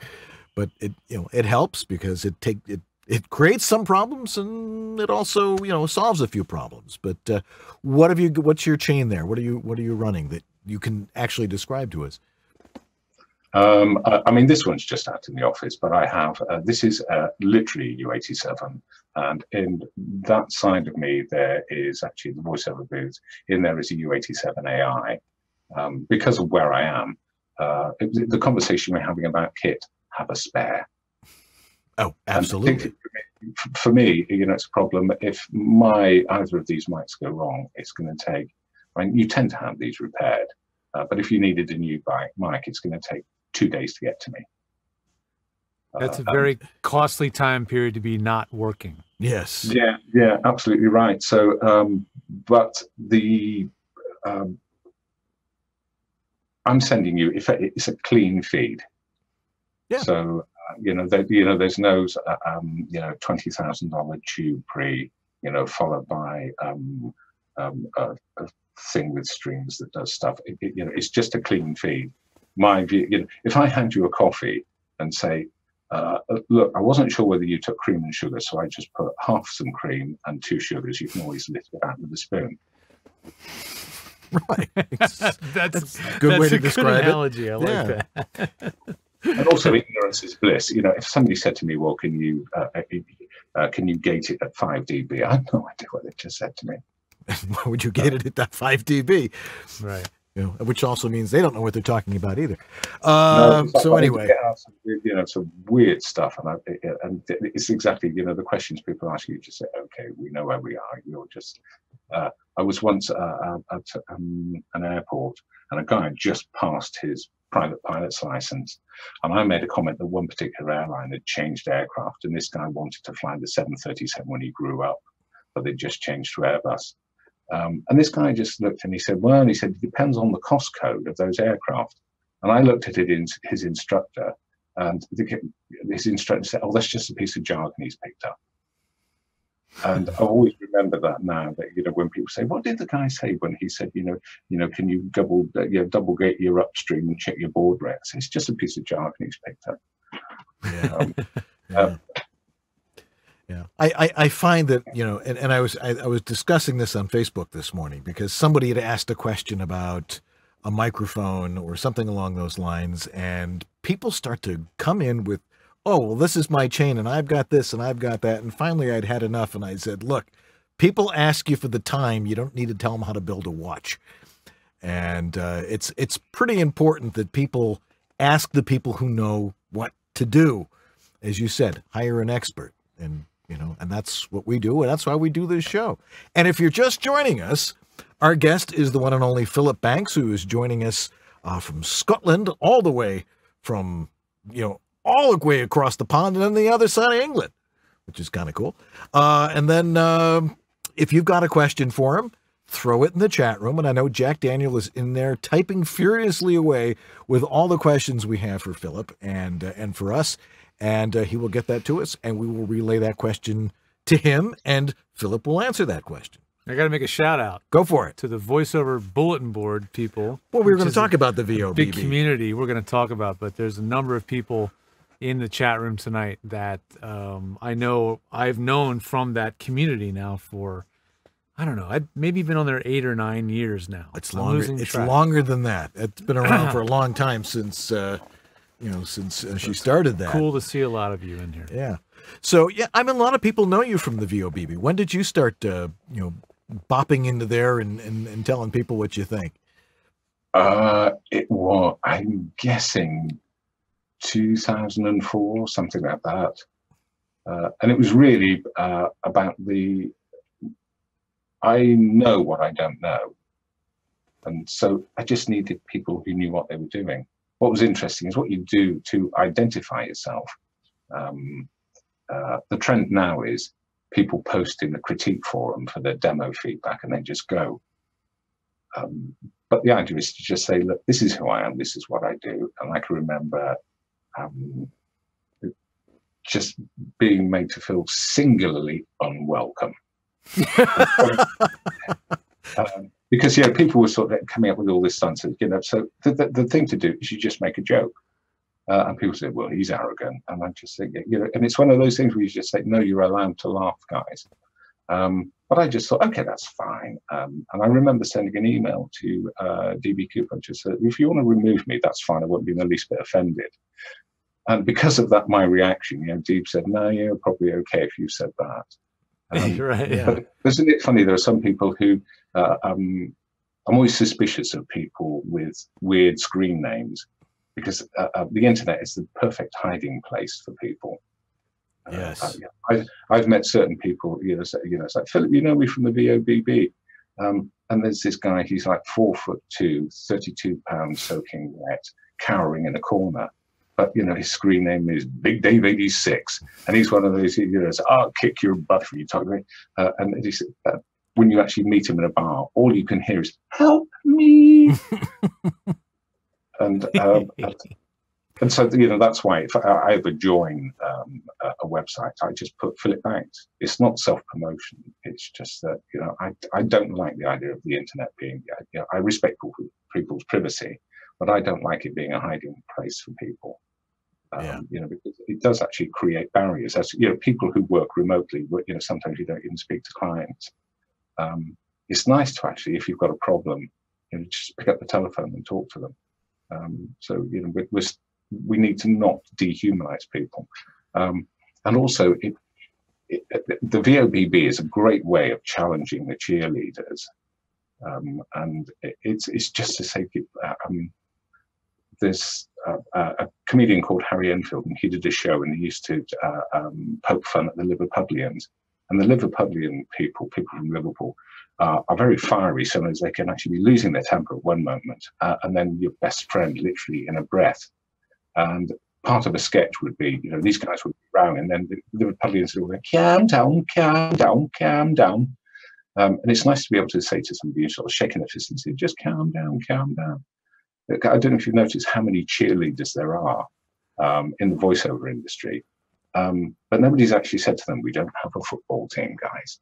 but it, you know, it helps because it take it it creates some problems, and it also, you know, solves a few problems. But uh, what have you? What's your chain there? What are you what are you running that you can actually describe to us? Um, I, I mean, this one's just out in the office, but I have, uh, this is uh, literally U eighty-seven, and in that side of me, there is actually the voiceover booth. In there is a U eighty-seven A I, um, because of where I am, uh, it, the conversation we're having about kit, have a spare. Oh, absolutely. For me, you know, it's a problem. If my either of these mics go wrong, it's going to take, I mean, you tend to have these repaired, uh, but if you needed a new mic, it's going to take two days to get to me. That's a very um, costly time period to be not working. Yes. Yeah, yeah, absolutely right. So, um, but the, um, I'm sending you, if it's a clean feed. Yeah. So, uh, you know, there, you know, there's no, uh, um, you know, twenty thousand dollar tube pre, you know, followed by um, um, a, a thing with strings that does stuff. It, it, you know, it's just a clean feed. My view, you know, if I hand you a coffee and say, Uh, look, I wasn't sure whether you took cream and sugar, so I just put half some cream and two sugars. You can always lift it out with a spoon. Right. that's, that's a good that's way to describe analogy. it. I yeah. like that. And also, ignorance is bliss. You know, if somebody said to me, well, can you, uh, uh, can you gate it at five D B? I have no idea what they just said to me. Why would you gate it at that five D B? Right. You know, which also means they don't know what they're talking about either. Um, no, so anyway, some, you know, some weird stuff, and I, and it's exactly, you know, the questions people ask you. Just say, okay, we know where we are. You're just. Uh, I was once uh, at um, an airport, and a guy just passed his private pilot's license, and I made a comment that one particular airline had changed aircraft, and this guy wanted to fly the seven thirty-seven when he grew up, but they just changed to Airbus. Um, and this guy just looked and he said, well, he said, it depends on the cost code of those aircraft. And I looked at it in his instructor, and the, his instructor said, oh, that's just a piece of jargon he's picked up. And I always remember that now, that, you know, when people say, what did the guy say when he said, you know, you know, can you double, you know, double gate your upstream and check your board rates? It's just a piece of jargon he's picked up. Yeah. Um, yeah. Um, Yeah, I, I, I find that, you know, and, and I was I, I was discussing this on Facebook this morning because somebody had asked a question about a microphone or something along those lines, and people start to come in with, oh, well, this is my chain, and I've got this, and I've got that, and finally I'd had enough, and I said, look, people ask you for the time, you don't need to tell them how to build a watch, and uh, it's it's pretty important that people ask the people who know what to do, as you said, hire an expert, and you know, and that's what we do, and that's why we do this show. And if you're just joining us, our guest is the one and only Philip Banks, who is joining us uh, from Scotland, all the way from, you know, all the way across the pond and on the other side of England, which is kind of cool. Uh, and then um, if you've got a question for him, throw it in the chat room. And I know Jack Daniel is in there typing furiously away with all the questions we have for Philip and, uh, and for us. And uh, he will get that to us, and we will relay that question to him, and Philip will answer that question. I got to make a shout out. Go for it. To the voiceover bulletin board people. Well, we were going to talk a, about the V O B B. Big community we're going to talk about, but there's a number of people in the chat room tonight that um, I know I've known from that community now for, I don't know, I've maybe been on there eight or nine years now. It's longer, it's longer than that. It's been around for a long time since... Uh, you know, since uh, she started that. Cool to see a lot of you in here. Yeah. So, yeah, I mean, a lot of people know you from the V O B B. When did you start, uh, you know, bopping into there and, and, and telling people what you think? Uh, it was, I'm guessing, two thousand four, something like that. Uh, and it was really uh, about the, I know what I don't know. And so I just needed people who knew what they were doing. What was interesting is what you do to identify yourself. Um, uh, the trend now is people post in the critique forum for their demo feedback and then just go. Um, but the idea is to just say, look, this is who I am, this is what I do. And I can remember um, just being made to feel singularly unwelcome. um, Because, yeah, people were sort of coming up with all this nonsense, you know, so the, the, the thing to do is you just make a joke. Uh, and people say, well, he's arrogant. And I just think, you know, and it's one of those things where you just say, no, you're allowed to laugh, guys. Um, but I just thought, okay, that's fine. Um, and I remember sending an email to uh, D B Cooper and just said, if you want to remove me, that's fine. I won't be in the least bit offended. And because of that, my reaction, you know, Deeb said, no, you're probably okay if you said that. Um, right, yeah. But isn't it funny? There are some people who uh, um, I'm always suspicious of people with weird screen names, because uh, uh, the internet is the perfect hiding place for people. Yes, uh, I, I've met certain people. You know, so, you know, it's like, Philip, you know me from the V O B B, um, and there's this guy. He's like four foot two, thirty-two pounds, soaking wet, cowering in a corner. But you know, his screen name is Big Dave eighty-six, and he's one of those. You know, it's, I'll kick your butt for you talking about. Uh, and he's, uh, when you actually meet him in a bar, all you can hear is "Help me." And. Um, And so, you know, that's why if I ever join um, a, a website, I just put Philip Banks. It's not self-promotion. It's just that, you know, I, I don't like the idea of the internet being, you know, I respect people's privacy, but I don't like it being a hiding place for people. Um, yeah. You know, because it does actually create barriers. As, you know, people who work remotely, you know, sometimes you don't even speak to clients. Um, it's nice to actually, if you've got a problem, you know, just pick up the telephone and talk to them. Um, so, you know, we're, we're we need to not dehumanize people, um, and also it, it, the V O B B is a great way of challenging the cheerleaders, um, and it, it's it's just to say, uh, I mean, there's uh, uh, a comedian called Harry Enfield, and he did a show, and he used to uh, um, poke fun at the Liverpudlians, and the Liverpudlian people, people from Liverpool, Uh, are very fiery. Sometimes they can actually be losing their temper at one moment, uh, and then your best friend, literally in a breath. And part of a sketch would be, you know, these guys would be round, and then the, the Republicans would go, calm down, calm down, calm down. Um, and it's nice to be able to say to somebody sort of shaking their fist and say, just calm down, calm down. I don't know if you've noticed how many cheerleaders there are um, in the voiceover industry, um, but nobody's actually said to them, we don't have a football team, guys.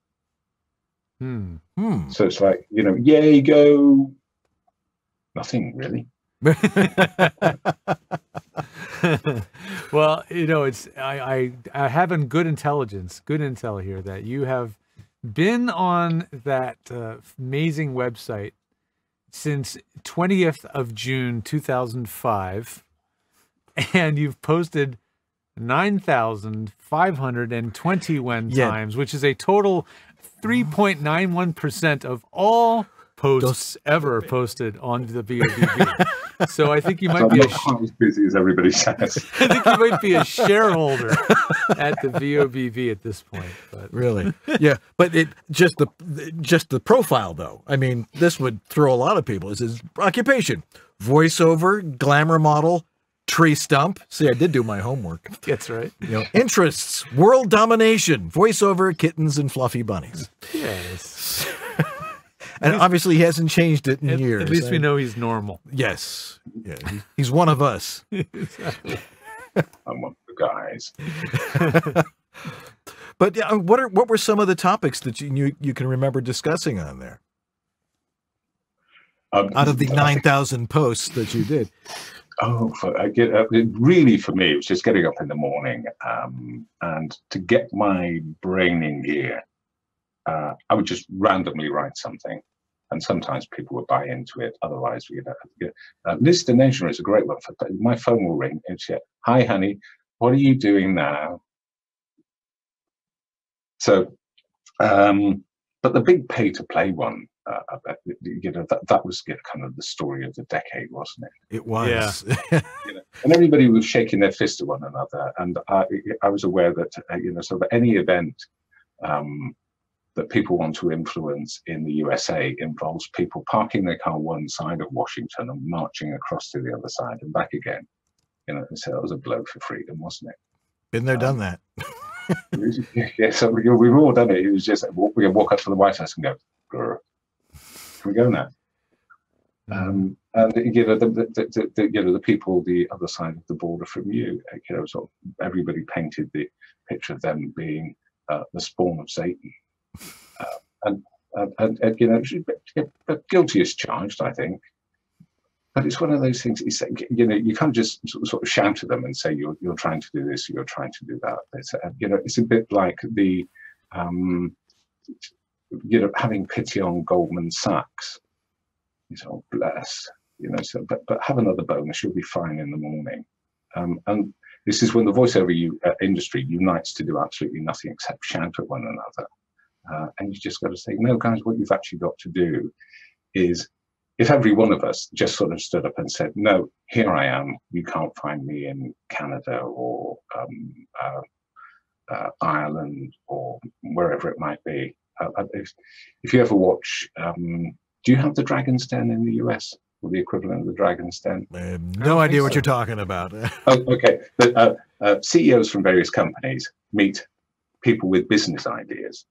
Hmm. Hmm. So it's like, you know, yay, go, nothing really. Well, you know, it's I, I I having good intelligence, good intel here that you have been on that uh, amazing website since twentieth of June two thousand five, and you've posted nine thousand five hundred twenty-one yeah. times, which is a total three point nine one percent of all posts ever posted on the V O B B. So I think you might be as busy as everybody says. I think you might be a shareholder at the V O B V at this point. But. Really, yeah. But it just the just the profile though. I mean, this would throw a lot of people. It says occupation, voiceover, glamour model, tree stump. See, I did do my homework. That's right. You know, interests, world domination, voiceover, kittens, and fluffy bunnies. Yes. And obviously, he hasn't changed it in at, years. At least we know he's normal. Yes. Yeah, he's, he's one of us. Exactly. I'm one of the guys. But uh, what are what were some of the topics that you you, you can remember discussing on there? Um, Out of the uh, nine thousand posts that you did. Oh, for, I get, uh, really, for me, it was just getting up in the morning um, and to get my brain in gear. Uh, I would just randomly write something, and sometimes people would buy into it. Otherwise, we get uh, Listination is a great one. For my phone will ring and say, "Hi, honey, what are you doing now?" So, um, but the big pay-to-play one, uh, you know, that that was kind of the story of the decade, wasn't it? It was. Yeah. You know, and everybody was shaking their fist at one another, and I, I was aware that uh, you know, sort of any event. Um, that people want to influence in the U S A involves people parking their car one side of Washington and marching across to the other side and back again. You know, so that was a blow for freedom, wasn't it? Been there, um, done that. Yeah, so we, we've all done it. It was just, we walk up to the White House and go, grr, can we go now? Um, and, you know, the, the, the, the, you know, the people the other side of the border from you, you know, sort of everybody painted the picture of them being uh, the spawn of Satan. Uh, and, and, and, and you know, but guilty as charged, I think. But it's one of those things. It's, you know, you can't just sort of shout at them and say you're you're trying to do this, you're trying to do that. It's, uh, you know, it's a bit like the, um, you know, having pity on Goldman Sachs. It's all blessed, you know. So, but but have another bonus, you'll be fine in the morning. Um, and this is when the voiceover you, uh, industry unites to do absolutely nothing except shout at one another. Uh, and you just got to say, no, guys, what you've actually got to do is if every one of us just sort of stood up and said, no, here I am, you can't find me in Canada or um, uh, uh, Ireland or wherever it might be. Uh, if, if you ever watch, um, do you have the Dragon's Den in the U S? Or the equivalent of the Dragon's Den? Uh, no idea so. What you're talking about. Oh, okay. But, uh, uh, C E Os from various companies meet people with business ideas,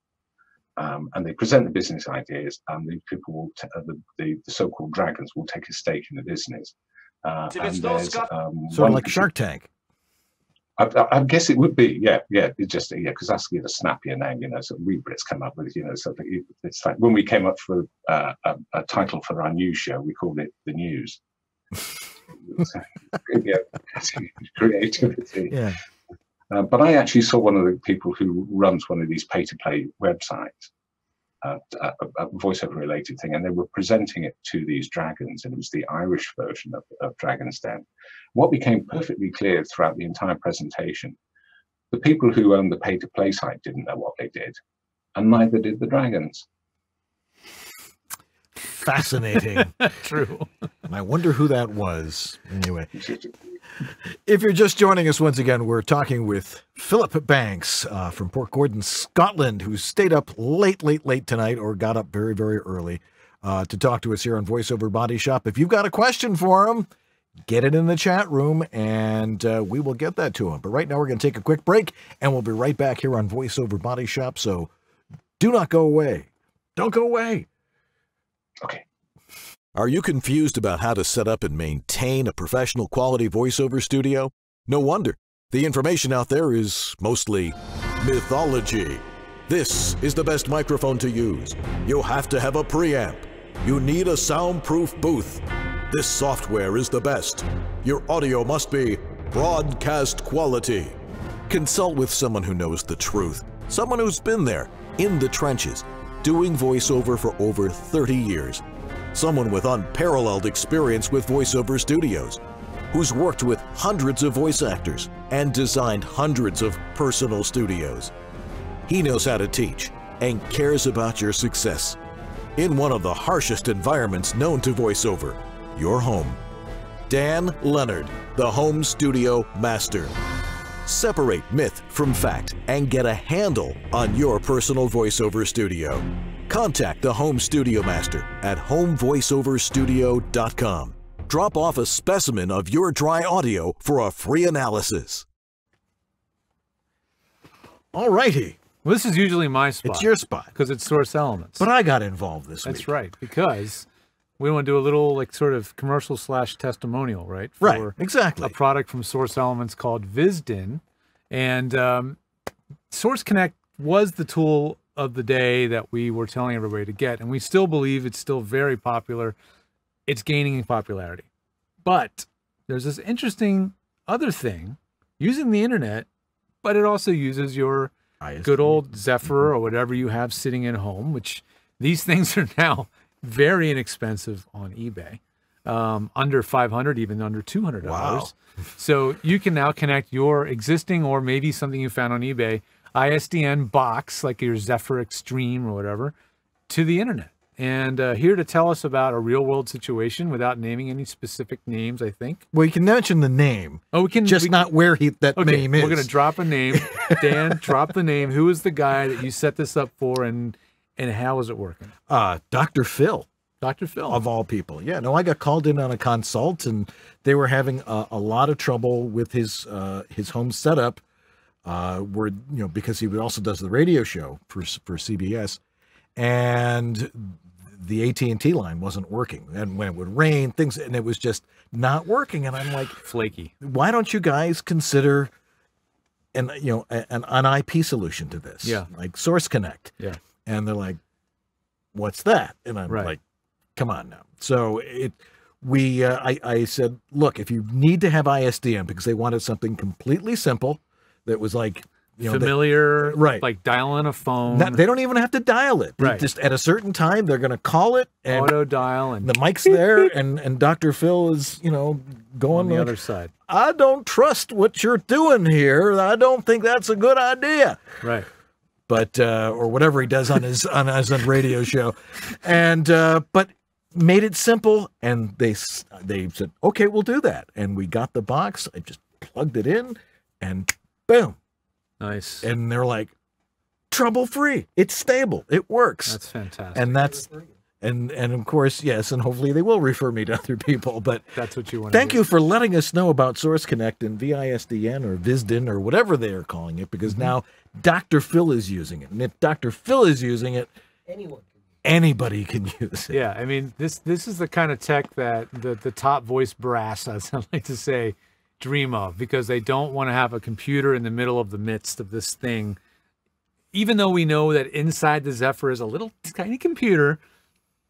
um, and they present the business ideas, and the people will t uh, the, the, the so-called dragons will take a stake in the business. Uh, and um, sort of like Shark Tank. I, I, I guess it would be, yeah, yeah. It just, yeah, because that's a snappier name, you know. So we Brits come up with, you know, something. It's like when we came up for uh, a, a title for our news show, we called it The News. So, yeah, creativity. Yeah. Uh, but I actually saw one of the people who runs one of these pay-to-play websites, uh, a, a voiceover-related thing, and they were presenting it to these dragons, and it was the Irish version of, of Dragon's Den. What became perfectly clear throughout the entire presentation, the people who owned the pay-to-play site didn't know what they did, and neither did the dragons. Fascinating. True. And I wonder who that was. Anyway, if you're just joining us once again, we're talking with Philip Banks uh, from Port Gordon, Scotland, who stayed up late, late, late tonight, or got up very, very early uh, to talk to us here on VoiceOver Body Shop. If you've got a question for him, get it in the chat room, and uh, we will get that to him. But right now, we're going to take a quick break, and we'll be right back here on VoiceOver Body Shop. So do not go away. Don't go away. Okay. Are you confused about how to set up and maintain a professional quality voiceover studio? No wonder. The information out there is mostly mythology. This is the best microphone to use. You have to have a preamp. You need a soundproof booth. This software is the best. Your audio must be broadcast quality. Consult with someone who knows the truth. Someone who's been there, in the trenches, doing voiceover for over thirty years. Someone with unparalleled experience with voiceover studios, who's worked with hundreds of voice actors and designed hundreds of personal studios. He knows how to teach and cares about your success. In one of the harshest environments known to voiceover, your home. Dan Leonard, the home studio master. Separate myth from fact and get a handle on your personal voiceover studio. Contact the Home Studio Master at home voiceover studio dot com. Drop off a specimen of your dry audio for a free analysis. All righty. Well, this is usually my spot. It's your spot. Because it's Source Elements. But I got involved this week. That's right, because we want to do a little, like, sort of commercial slash testimonial, right? For right, exactly. A product from Source Elements called VisDN. And um, Source Connect was the tool of the day that we were telling everybody to get. And we still believe it's still very popular. It's gaining in popularity. But there's this interesting other thing, using the internet, but it also uses your I S D N. Good old Zephyr or whatever you have sitting at home, which these things are now very inexpensive on eBay, um, under five hundred dollars, even under two hundred dollars. Wow. So you can now connect your existing, or maybe something you found on eBay, I S D N box, like your Zephyr Extreme or whatever, to the internet. And uh, here to tell us about a real-world situation without naming any specific names, I think. Well, you can mention the name. Oh, we can just we, not where he that okay, name is. We're going to drop a name. Dan, drop the name. Who is the guy that you set this up for, and And how is it working? Uh, Doctor Phil. Doctor Phil. Of all people. Yeah, no, I got called in on a consult, and they were having a, a lot of trouble with his uh, his home setup, uh, where, you know, because he also does the radio show for, for C B S, and the A T and T line wasn't working. And when it would rain, things, and it was just not working. And I'm like, flaky. Why don't you guys consider an, you know, an, an I P solution to this? Yeah. Like Source Connect. Yeah. And they're like, what's that? And I'm right. like, come on now. So it, we, uh, I, I said, look, if you need to have I S D N, because they wanted something completely simple that was like, you know, familiar, that, right? Like dialing a phone. Not, they don't even have to dial it. Right. Just at a certain time, they're going to call it and auto dial, and the mic's there, and and Doctor Phil is, you know, going on the like, other side. I don't trust what you're doing here. I don't think that's a good idea. Right. But uh, or whatever he does on his on his radio show, and uh, but made it simple, and they they said, okay, we'll do that. And we got the box. I just plugged it in, and boom. Nice. And they're like, trouble free. It's stable. It works. That's fantastic. And that's and and of course, yes, and hopefully they will refer me to other people. But that's what you want. Thank to do. you for letting us know about Source Connect and V I S D N or VisDN or whatever they are calling it, because mm-hmm. now Doctor Phil is using it. And if Doctor Phil is using it, anyone. Anybody can use it. Yeah, I mean, this this is the kind of tech that the, the top voice brass, as I like to say, dream of, because they don't want to have a computer in the middle of the midst of this thing. Even though we know that inside the Zephyr is a little tiny computer,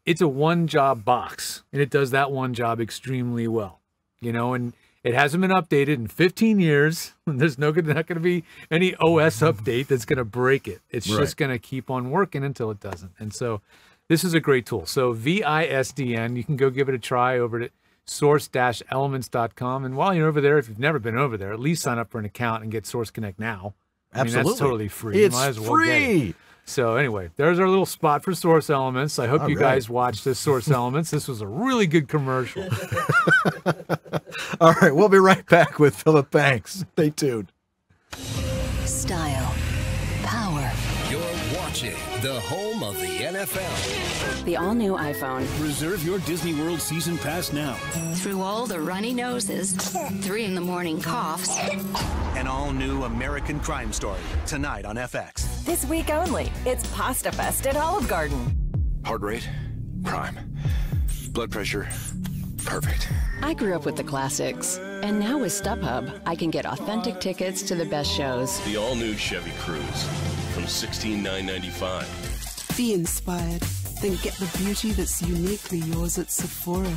it's a one-job box, and it does that one job extremely well. You know, and it hasn't been updated in fifteen years. There's no good, not going to be any O S update that's going to break it. It's right. just going to keep on working until it doesn't. And so this is a great tool. So V I S D N, you can go give it a try over at source dash elements dot com. And while you're over there, if you've never been over there, at least sign up for an account and get Source Connect now. I Absolutely. mean, that's totally free. It's Might as well free. Get it. So anyway, there's our little spot for Source Elements. I hope All you right. guys watched this Source Elements. This was a really good commercial. All right, we'll be right back with Philip Banks. Stay tuned. Style. Power. You're watching the home of the N F L. The all-new iPhone. Reserve your Disney World season pass now. Through all the runny noses, three in the morning coughs. An all-new American crime story. Tonight on F X. This week only, it's Pasta Fest at Olive Garden. Heart rate, crime, blood pressure, perfect. I grew up with the classics, and now with StubHub, I can get authentic tickets to the best shows. The all-new Chevy Cruze from sixteen nine ninety-five. Be inspired, then get the beauty that's uniquely yours at Sephora.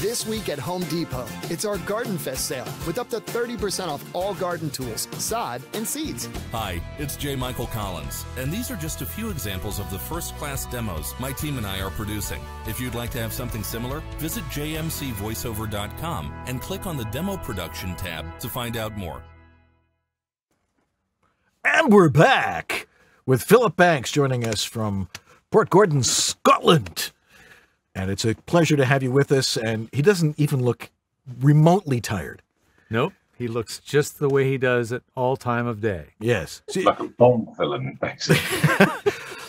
This week at Home Depot, it's our Garden Fest sale with up to thirty percent off all garden tools, sod, and seeds. Hi, it's J. Michael Collins, and these are just a few examples of the first-class demos my team and I are producing. If you'd like to have something similar, visit J M C voiceover dot com and click on the Demo Production tab to find out more. And we're back with Philip Banks joining us from Port Gordon, Scotland. And it's a pleasure to have you with us. And he doesn't even look remotely tired. Nope. He looks just the way he does at all time of day. Yes. It's See, like a bomb villain, basically.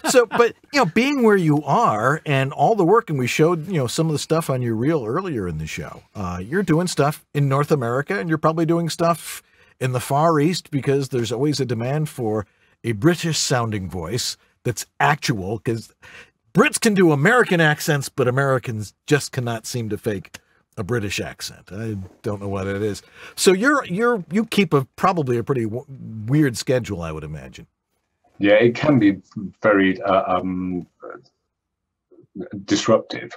So, but, you know, being where you are and all the work, and we showed, you know, some of the stuff on your reel earlier in the show, uh, you're doing stuff in North America, and you're probably doing stuff in the Far East, because there's always a demand for a British-sounding voice that's actual, because Brits can do American accents, but Americans just cannot seem to fake a British accent. I don't know what it is. So you're you're you keep a probably a pretty w weird schedule, I would imagine. Yeah, it can be very uh, um, disruptive,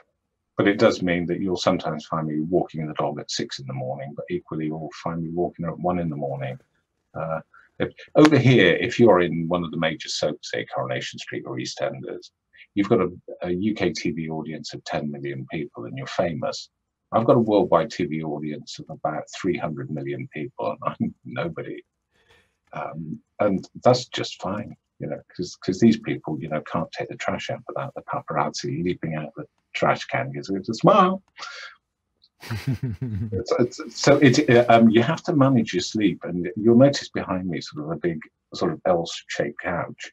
but it does mean that you'll sometimes find me walking the dog at six in the morning, but equally you'll find me walking at one in the morning. Uh, if, over here, if you're in one of the major soaps, say Coronation Street or EastEnders, you've got a, a U K T V audience of ten million people and you're famous. I've got a worldwide T V audience of about three hundred million people and I'm nobody. Um, and that's just fine, you know, because because these people, you know, can't take the trash out without the paparazzi leaping out the trash can because it's a smile. it's, it's, so it, um, you have to manage your sleep, and you'll notice behind me sort of a big sort of L-shaped couch.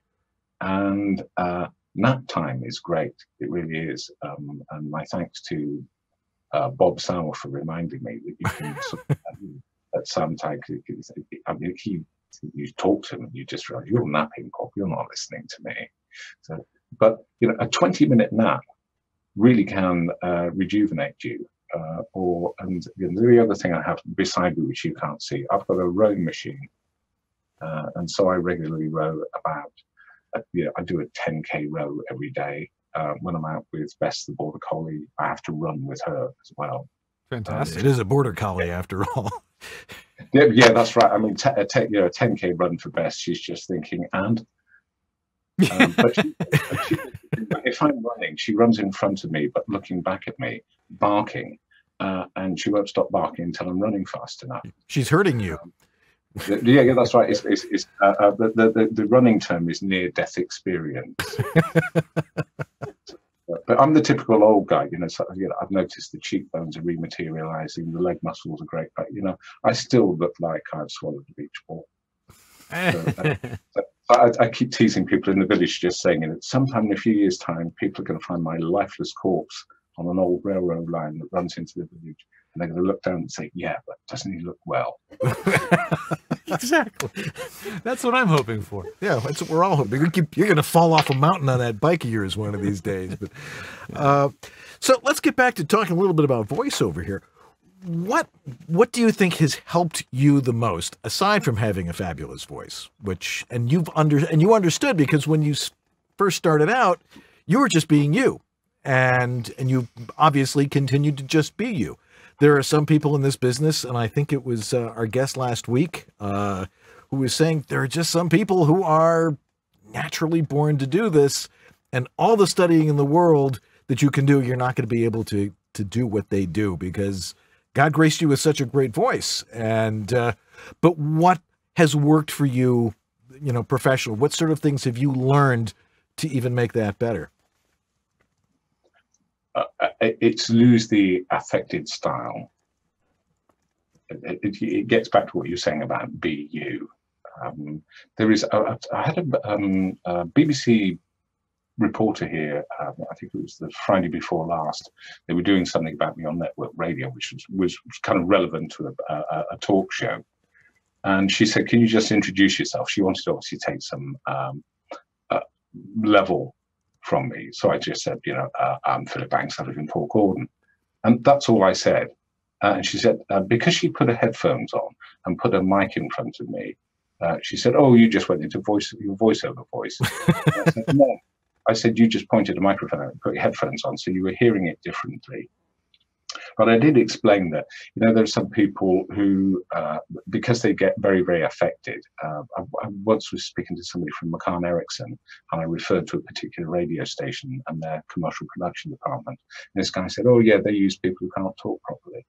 And uh, nap time is great. It really is. Um, and my thanks to uh, Bob Sowell for reminding me that you can sort of, um, at some time, I mean, he, you talk to him and you just realize you're napping, Bob, you're not listening to me. So, but, you know, a twenty minute nap really can uh, rejuvenate you. Uh, or, and you know, the other thing I have beside me, which you can't see, I've got a rowing machine. Uh, and so I regularly row about. Uh, yeah, I do a ten K row every day. Uh, when I'm out with Bess, the Border Collie, I have to run with her as well. Fantastic. Um, it is a Border Collie yeah. after all. yeah, yeah, that's right. I mean, t t you know, a ten K run for Bess, she's just thinking, and? Um, but she, she, if I'm running, she runs in front of me, but looking back at me, barking. Uh, and she won't stop barking until I'm running fast enough. She's hurting you. Um, yeah, yeah, that's right. It's, it's, it's, uh, uh, the, the the running term is near-death experience. But I'm the typical old guy, you know, so, you know, I've noticed the cheekbones are rematerializing, the leg muscles are great, but, you know, I still look like I've swallowed a beach ball. So, uh, so I, I keep teasing people in the village, just saying it. Sometime in a few years' time, people are going to find my lifeless corpse on an old railroad line that runs into the village, and they're going to look down and say, yeah, but doesn't he look well? Exactly. That's what I'm hoping for. Yeah, that's what we're all hoping. You're going to fall off a mountain on that bike of yours one of these days. But uh, so let's get back to talking a little bit about voiceover here. What what do you think has helped you the most, aside from having a fabulous voice, which and you've under and you understood, because when you first started out, you were just being you, and and you obviously continued to just be you. There are some people in this business, and I think it was uh, our guest last week uh, who was saying there are just some people who are naturally born to do this, and all the studying in the world that you can do, you're not going to be able to to do what they do, because God graced you with such a great voice. And uh, but what has worked for you, you know, professional? What sort of things have you learned to even make that better? Uh, it's lose the affected style. It, it, it gets back to what you're saying about be you. Um, there is, a, I had a, um, a B B C reporter here, um, I think it was the Friday before last, they were doing something about me on network radio, which was, was, was kind of relevant to a, a, a talk show. And she said, can you just introduce yourself? She wanted to obviously take some um, uh, level from me. So I just said, you know, uh, I'm Philip Banks, I live in Port Gordon. And that's all I said. Uh, and she said, uh, because she put her headphones on and put her mic in front of me, uh, she said, oh, you just went into voice, your voiceover voice. I said, no. I said, you just pointed a microphone and put your headphones on, so you were hearing it differently. But I did explain that, you know, there are some people who, uh, because they get very, very affected. Uh, I, I once was speaking to somebody from McCann Erickson, and I referred to a particular radio station and their commercial production department. And this guy said, oh, yeah, they use people who can't talk properly.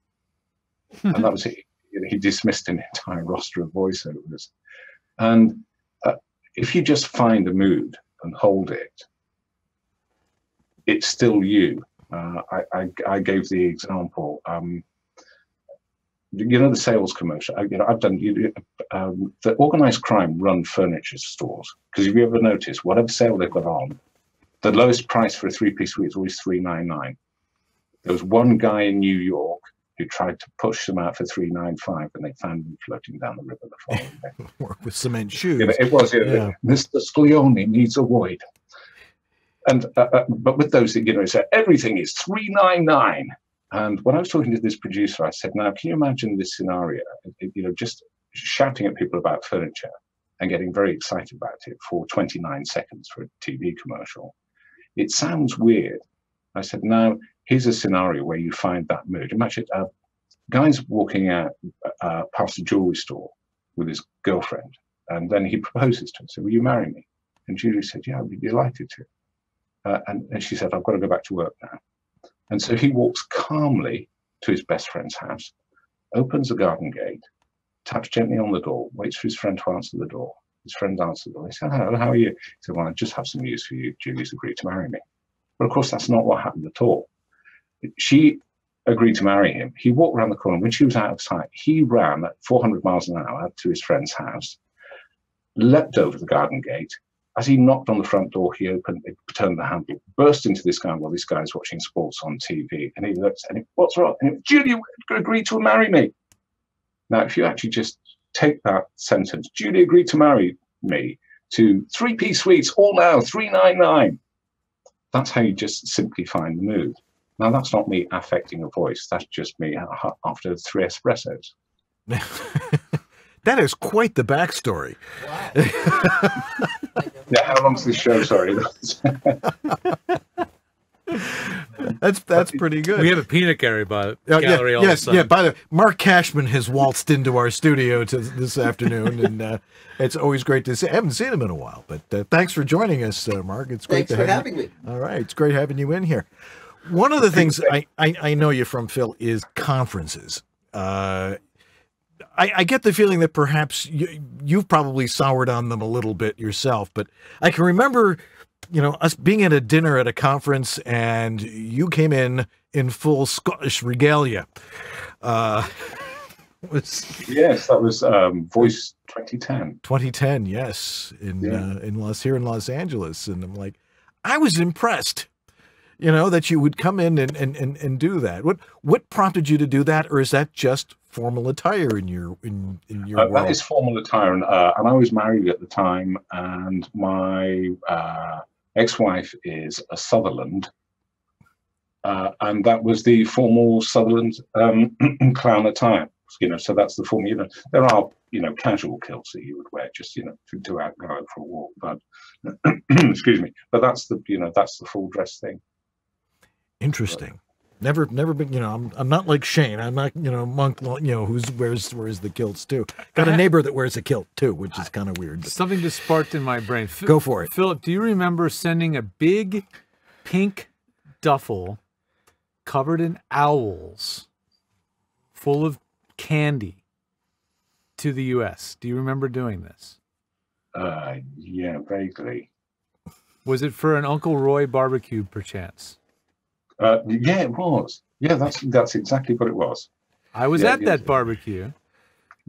And that was it. He dismissed an entire roster of voiceovers. And uh, if you just find a mood and hold it, it's still you. Uh, I, I, I gave the example, um, you know, the sales commercial, I, you know, I've done, you, um, the organized crime run furniture stores, because if you ever notice, whatever sale they've got on, the lowest price for a three-piece suite is always three ninety-nine. There was one guy in New York who tried to push them out for three ninety-five, and they found them floating down the river the following day. With cement shoes. You know, it was, you know, yeah. Mister Sglione needs a void. And uh, uh, but with those, you know, so everything is three ninety-nine. And when I was talking to this producer, I said, now, can you imagine this scenario? You know, just shouting at people about furniture and getting very excited about it for twenty-nine seconds for a T V commercial. It sounds weird. I said, now, here's a scenario where you find that mood. Imagine a uh, guy's walking out uh, past a jewelry store with his girlfriend, and then he proposes to her. So, will you marry me? And Julie said, yeah, I'd be delighted to. Uh, and, and she said, I've got to go back to work now. And so he walks calmly to his best friend's house, opens the garden gate, taps gently on the door, waits for his friend to answer the door. His friend answers the door. He said, hello, how are you? He said, well, I just have some news for you. Julie's agreed to marry me. But of course, that's not what happened at all. She agreed to marry him. He walked around the corner. When she was out of sight, he ran at four hundred miles an hour to his friend's house, leapt over the garden gate. As he knocked on the front door, he opened it, turned the handle, burst into this guy while this guy's watching sports on T V. And he looks and he, what's wrong? And he, Julie agreed to marry me. Now, if you actually just take that sentence, Julie agreed to marry me, to three-piece suites, all now, three ninety-nine. That's how you just simply find the mood. Now, that's not me affecting a voice. That's just me after three espressos. That is quite the backstory. Wow. Yeah, how long's this show? Sorry. that's that's pretty good. We have a peanut gallery by the uh, gallery. Yeah, all yes, yeah. By the Mark Cashman has waltzed into our studio to, this afternoon, and uh, it's always great to see. I haven't seen him in a while, but uh, thanks for joining us, uh, Mark. It's great. Thanks to for have having you. me. All right, it's great having you in here. One of the things I, I I know you from, Phil, is conferences. Uh, I, I get the feeling that perhaps you, you've probably soured on them a little bit yourself, but I can remember you know, us being at a dinner at a conference and you came in in full Scottish regalia. Uh, was, yes, that was um, Voice twenty ten. twenty ten, yes, in yeah. uh, in Los here in Los Angeles, and I'm like, I was impressed, you know, that you would come in and and and, and do that. What what prompted you to do that, or is that just formal attire in your in in your uh, world? That is formal attire, and uh, and I was married at the time, and my uh, ex-wife is a Sutherland. Uh, and that was the formal Sutherland um, clown attire, you know. So that's the formal. You know, there are you know casual kilts that you would wear just you know to, to out go out for a walk, but excuse me. But that's the you know that's the full dress thing. Interesting. But, never, never been. You know, I'm I'm not like Shane. I'm not you know monk. You know, who's wears wears the kilts too. Got a neighbor that wears a kilt too, which is kind of weird. But. Something just sparked in my brain. F go for it, Philip. Do you remember sending a big pink duffel covered in owls, full of candy, to the U S? Do you remember doing this? Uh, yeah, vaguely. Was it for an Uncle Roy barbecue, perchance? Uh, yeah, it was. Yeah, that's that's exactly what it was. I was yeah, at that yeah. barbecue.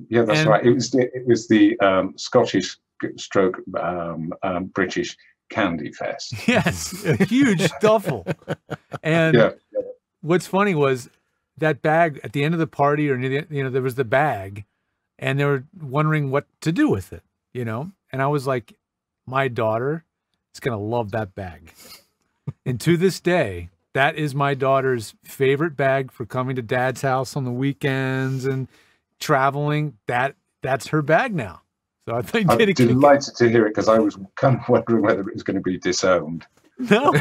Yeah, that's and... right. It was the, it was the um, Scottish stroke um, um, British candy fest. Yes, a huge duffel. And yeah. What's funny was that bag at the end of the party, or near the, you know, there was the bag, and they were wondering what to do with it, you know. And I was like, my daughter is gonna love that bag. And to this day, that is my daughter's favorite bag for coming to Dad's house on the weekends and traveling. That that's her bag now. So I think I'm delighted to hear it, because I was kind of wondering whether it was going to be disowned. No.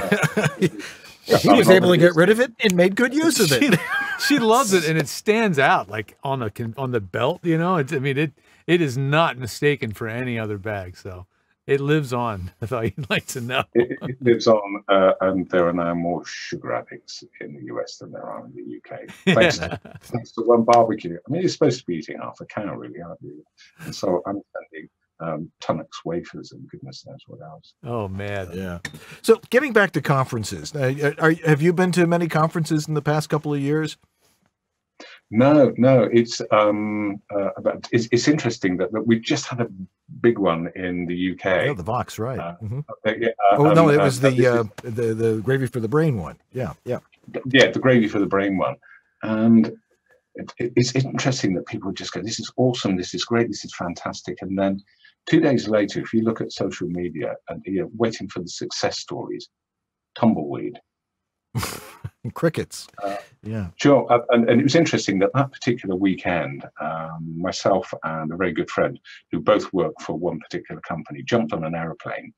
If he was able to get rid of it and made good use of it. She, she loves it, and it stands out like on the on the belt. You know, it's, I mean, it it is not mistaken for any other bag. So it lives on. I thought you'd like to know. It, it lives on, uh, and there are now more sugar addicts in the U S than there are in the U K. Thanks, yeah. to, thanks to one barbecue. I mean, you're supposed to be eating half a cow, really, aren't you? And so I'm sending um Tunnocks wafers and goodness knows what else. Oh man, yeah. So getting back to conferences, uh, are, have you been to many conferences in the past couple of years? No, no. It's um uh, about, it's, it's interesting that, that we just had a big one in the U K. Yeah, the Vox, right? Uh, mm-hmm. uh, yeah, oh um, no, it was uh, the uh, the the Gravy for the Brain one. Yeah, yeah, yeah. The Gravy for the Brain one, and. It, it, it's interesting that people just go, this is awesome, this is great, this is fantastic. And then two days later, if you look at social media and you're waiting for the success stories, tumbleweed. Crickets. Uh, yeah. Sure. And, and it was interesting that that particular weekend, um, myself and a very good friend who both work for one particular company jumped on an aeroplane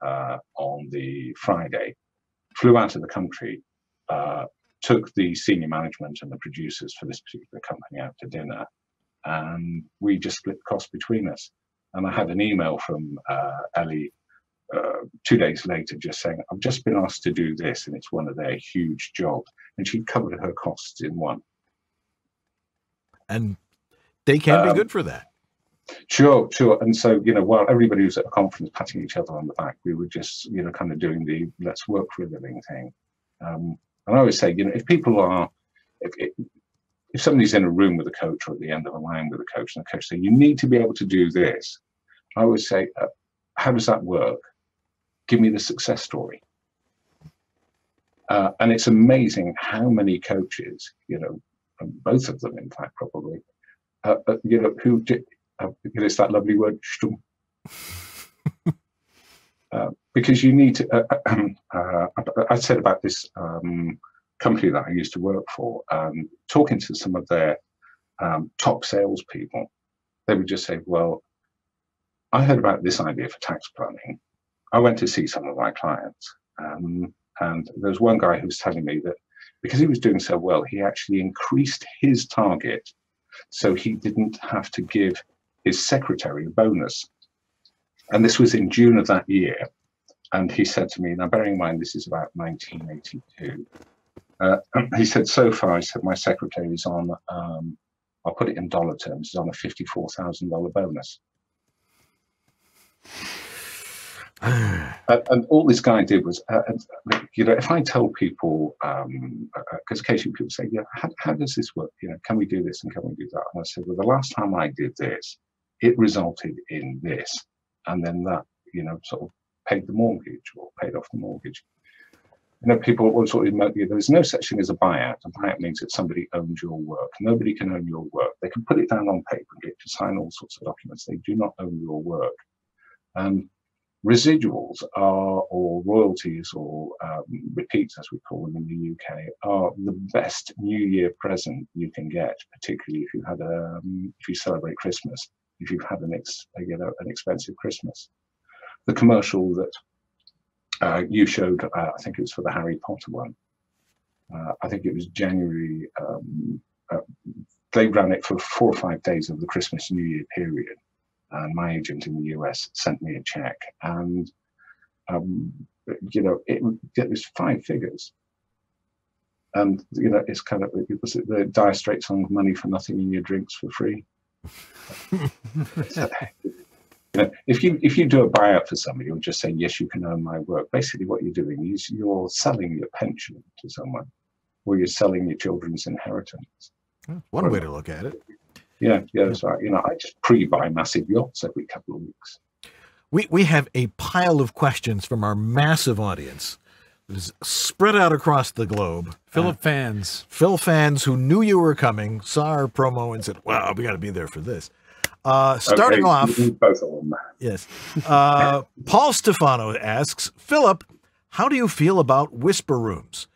uh, on the Friday, flew out of the country, uh, took the senior management and the producers for this particular company out to dinner, and we just split the cost between us. And I had an email from uh, Ellie uh, two days later just saying, I've just been asked to do this, and it's one of their huge jobs. And she covered her costs in one. And they can um, be good for that. Sure, sure. And so, you know, while everybody was at a conference patting each other on the back, we were just, you know, kind of doing the let's work for a living thing. Um, And I always say, you know, if people are, if, it, if somebody's in a room with a coach or at the end of a line with a coach, and the coach says, you need to be able to do this, I always say, uh, how does that work? Give me the success story. Uh, and it's amazing how many coaches, you know, both of them, in fact, probably, uh, uh, you know, who did, uh, it's that lovely word, shtum. Uh, because you need to, uh, uh, I said about this um, company that I used to work for, um, talking to some of their um, top salespeople, they would just say, well, I heard about this idea for tax planning. I went to see some of my clients, um, and there was one guy who was telling me that because he was doing so well, he actually increased his target so he didn't have to give his secretary a bonus. And this was in June of that year. And he said to me, now bearing in mind, this is about nineteen eighty-two. Uh, he said, so far, he said, my secretary is on, um, I'll put it in dollar terms, is on a fifty-four thousand dollar bonus. uh, and all this guy did was, uh, you know, if I tell people, because um, uh, occasionally people say, yeah, how, how does this work? You know, can we do this and can we do that? And I said, well, the last time I did this, it resulted in this, and then that, you know, sort of paid the mortgage or paid off the mortgage. You know, people will sort of, there's no such thing as a buyout. A buyout means that somebody owns your work. Nobody can own your work. They can put it down on paper and get you to sign all sorts of documents. They do not own your work. Um, residuals are, or royalties, or um, repeats, as we call them in the U K, are the best New Year present you can get, particularly if you had a, um, if you celebrate Christmas, if you've had an ex, you know, an expensive Christmas. The commercial that Uh, you showed, uh, I think it was for the Harry Potter one. Uh, I think it was January. Um, uh, they ran it for four or five days of the Christmas New Year period. And my agent in the U S sent me a check, and um, you know, it, it was five figures. And you know, it's kind of it was the Dire Straits song, "Money for Nothing and Your Drinks for Free." So, you know, if you if you do a buyout for somebody, you'll just say, yes, you can own my work. Basically, what you're doing is you're selling your pension to someone, or you're selling your children's inheritance. Yeah, one or, way to look at it. Yeah, yeah, that's right. You know, I just pre-buy massive yachts every couple of weeks. We we have a pile of questions from our massive audience that is spread out across the globe. Philip uh, fans, Phil fans who knew you were coming, saw our promo, and said, "Wow, we got to be there for this." Uh, starting okay, off, both of them. Yes. Uh, Paul Stefano asks, Philip, how do you feel about whisper rooms?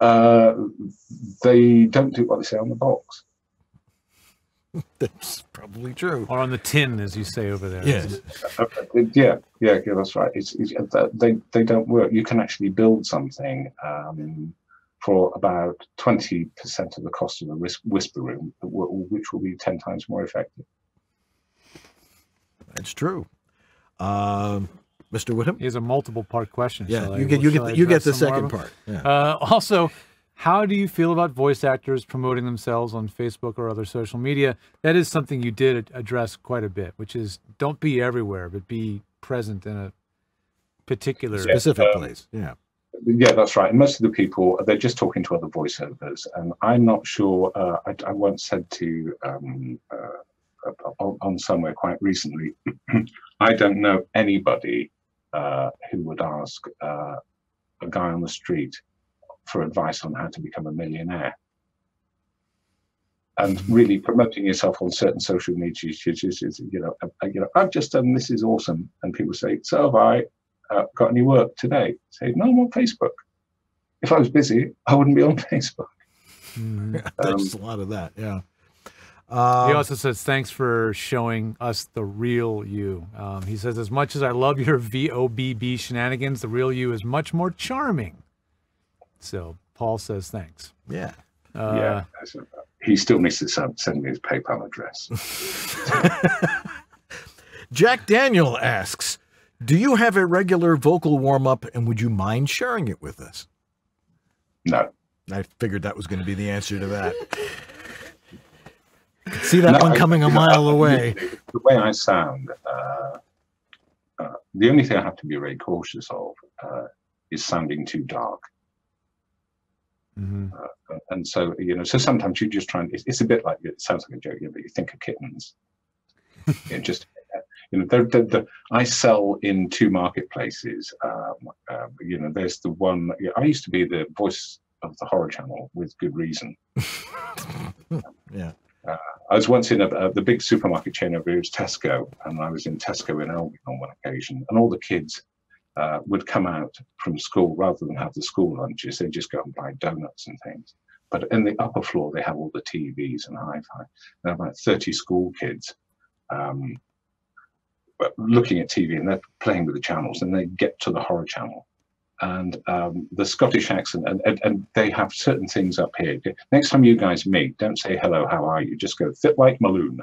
Uh, they don't do what they say on the box. That's probably true. Or on the tin, as you say over there. Yes. Yeah, yeah, yeah, that's right. It's, it's, they, they don't work. You can actually build something um, for about twenty percent of the cost of a whisper room, which will be ten times more effective. That's true. Um, Mister Whittam? Here's a multiple part question. Yeah, you, I, get, you, get, the, you get the second part. Yeah. Uh, also, how do you feel about voice actors promoting themselves on Facebook or other social media? That is something you did address quite a bit, which is don't be everywhere, but be present in a particular specific um, place. Yeah. Yeah, that's right. And most of the people, they're just talking to other voiceovers. And I'm not sure, uh, I, I once said to, um, uh, on, on somewhere quite recently, I don't know anybody uh, who would ask uh, a guy on the street for advice on how to become a millionaire. And really promoting yourself on certain social media is, you know, uh, you know, I've just done, this is awesome. And people say, so have I. Uh, got any work today? Say, no, I'm on Facebook. If I was busy, I wouldn't be on Facebook. Mm, yeah, there's um, a lot of that, yeah. Um, he also says, thanks for showing us the real you. Um, he says, as much as I love your V O B B shenanigans, the real you is much more charming. So Paul says, thanks. Yeah. Uh, yeah. He still needs to send me his PayPal address. Jack Daniel asks, do you have a regular vocal warm-up, and would you mind sharing it with us? No. I figured that was going to be the answer to that. See that no, one coming I, a mile I, away. The way I sound, uh, uh, the only thing I have to be very cautious of uh, is sounding too dark. Mm-hmm. uh, and so, you know, so sometimes you just try and, it's, it's a bit like, it sounds like a joke, you know, but you think of kittens. You know, just... You know, they're, they're, they're, I sell in two marketplaces. Um, uh, you know, there's the one, you know, I used to be the voice of the horror channel with good reason. Yeah. Uh, I was once in a, a, the big supermarket chain over here, was Tesco, and I was in Tesco in Elgin on one occasion, and all the kids uh, would come out from school rather than have the school lunches, they just go and buy donuts and things. But in the upper floor, they have all the T Vs and hi-fi. There are about thirty school kids. Um, looking at T V, and they're playing with the channels, and they get to the horror channel, and um, the Scottish accent, and, and, and they have certain things up here. Next time you guys meet, don't say hello, how are you? Just go fit like Maloon,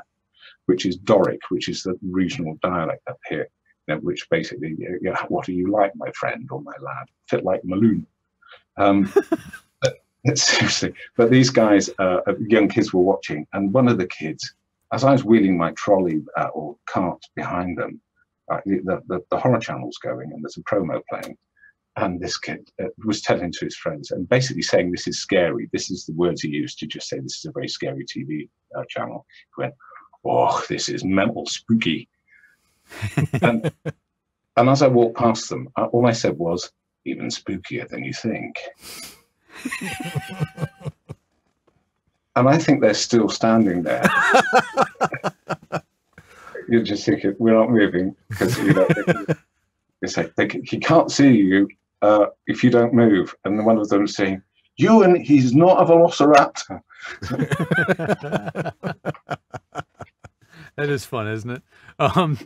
which is Doric, which is the regional dialect up here, you know, which basically, you know, what are you like, my friend or my lad? Fit like Maloon. Um, but, seriously, but these guys, uh, young kids were watching, and one of the kids as I was wheeling my trolley uh, or cart behind them, uh, the, the, the horror channel's going and there's a promo playing. And this kid uh, was telling to his friends and basically saying, this is scary. This is the words he used to just say, this is a very scary T V uh, channel. He went, oh, this is mental spooky. and, and as I walked past them, I, all I said was, even spookier than you think. And I think they're still standing there. You're just thinking, we're not moving because you know, they say they can, he can't see you uh, if you don't move. And then one of them is saying, "You and he's not a velociraptor." That is fun, isn't it? Um,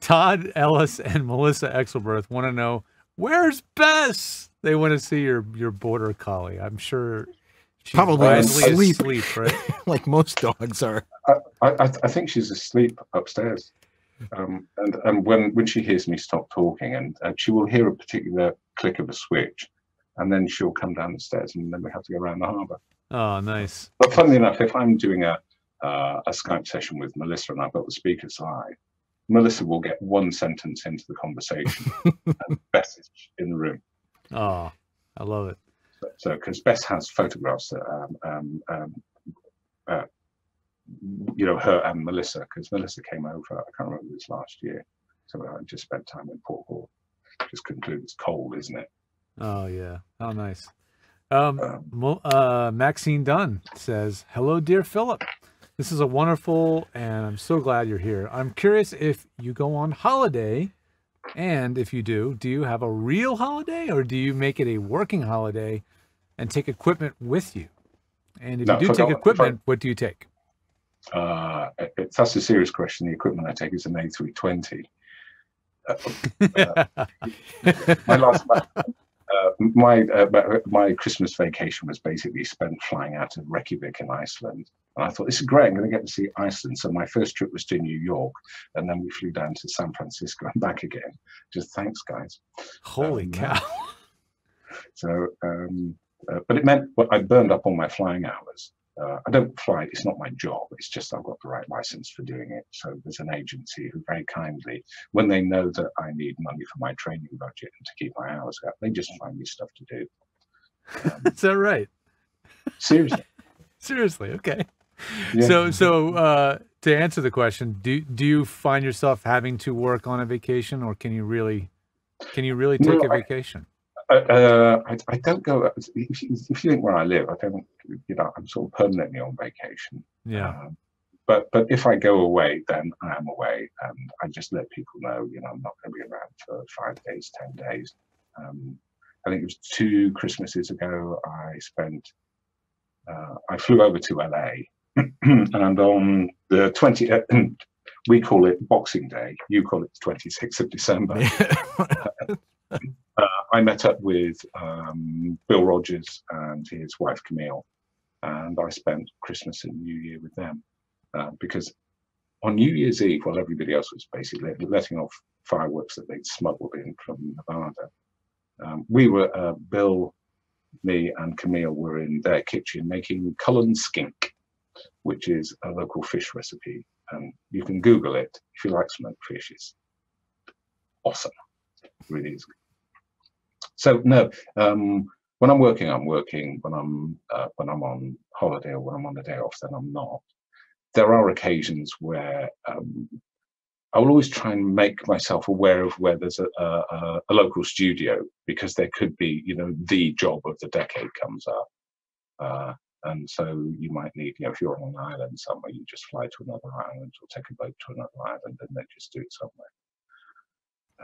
Todd Ellis and Melissa Exelberth want to know where's Bess. They want to see your your border collie. I'm sure. She's probably asleep, asleep right? Like most dogs are. I, I, I think she's asleep upstairs. Um, and and when, when she hears me stop talking, and, and she will hear a particular click of a switch, and then she'll come down the stairs, and then we have to go around the harbour. Oh, nice. But funnily enough, if I'm doing a, uh, a Skype session with Melissa and I've got the speakers live, Melissa will get one sentence into the conversation and Bess is in the room. Oh, I love it. So, because Bess has photographs that, um, um, um, uh, you know, her and Melissa, because Melissa came over, I can't remember this last year. So I just spent time in Port Gordon. Just couldn't believe it's cold, isn't it? Oh, yeah. How nice. Um, um, uh, Maxine Dunn says, hello, dear Philip. This is a wonderful, and I'm so glad you're here. I'm curious if you go on holiday. And if you do, do you have a real holiday or do you make it a working holiday and take equipment with you? And if no, you do take equipment, I, what do you take? Uh, it, that's a serious question. The equipment I take is an A three twenty. Uh, uh, my last, uh, my, uh, my Christmas vacation was basically spent flying out of Reykjavik in Iceland. And I thought, this is great, I'm going to get to see Iceland. So my first trip was to New York, and then we flew down to San Francisco and back again. Just thanks, guys. Holy um, cow. So, um, uh, but it meant well, I burned up all my flying hours. Uh, I don't fly, it's not my job. It's just I've got the right license for doing it. So there's an agency who very kindly, when they know that I need money for my training budget and to keep my hours up, they just find me stuff to do. Um, Is that right? Seriously. Seriously, okay. Yeah. So, so uh, to answer the question, do do you find yourself having to work on a vacation, or can you really, can you really take no, a vacation? I, uh, I, I don't go. If you, if you think where I live, I don't. You know, I'm sort of permanently on vacation. Yeah. Um, but but if I go away, then I am away, and I just let people know. You know, I'm not going to be around for five days, ten days. Um, I think it was two Christmases ago. I spent. Uh, I flew over to L A. And on the twentieth, uh, we call it Boxing Day. You call it the twenty-sixth of December. uh, uh, I met up with um, Bill Rogers and his wife Camille, and I spent Christmas and New Year with them uh, because on New Year's Eve, while well, everybody else was basically letting off fireworks that they'd smuggled in from Nevada, um, we were uh, Bill, me, and Camille were in their kitchen making Cullen skink, which is a local fish recipe, and um, you can Google it if you like smoked fish. It's awesome, really is. So no, um, when I'm working, I'm working. When I'm uh, when I'm on holiday or when I'm on a day off, then I'm not. There are occasions where um, I will always try and make myself aware of where there's a, a, a local studio, because there could be, you know, the job of the decade comes up. Uh, And so you might need, you know, if you're on an island somewhere, you just fly to another island or take a boat to another island and then just do it somewhere.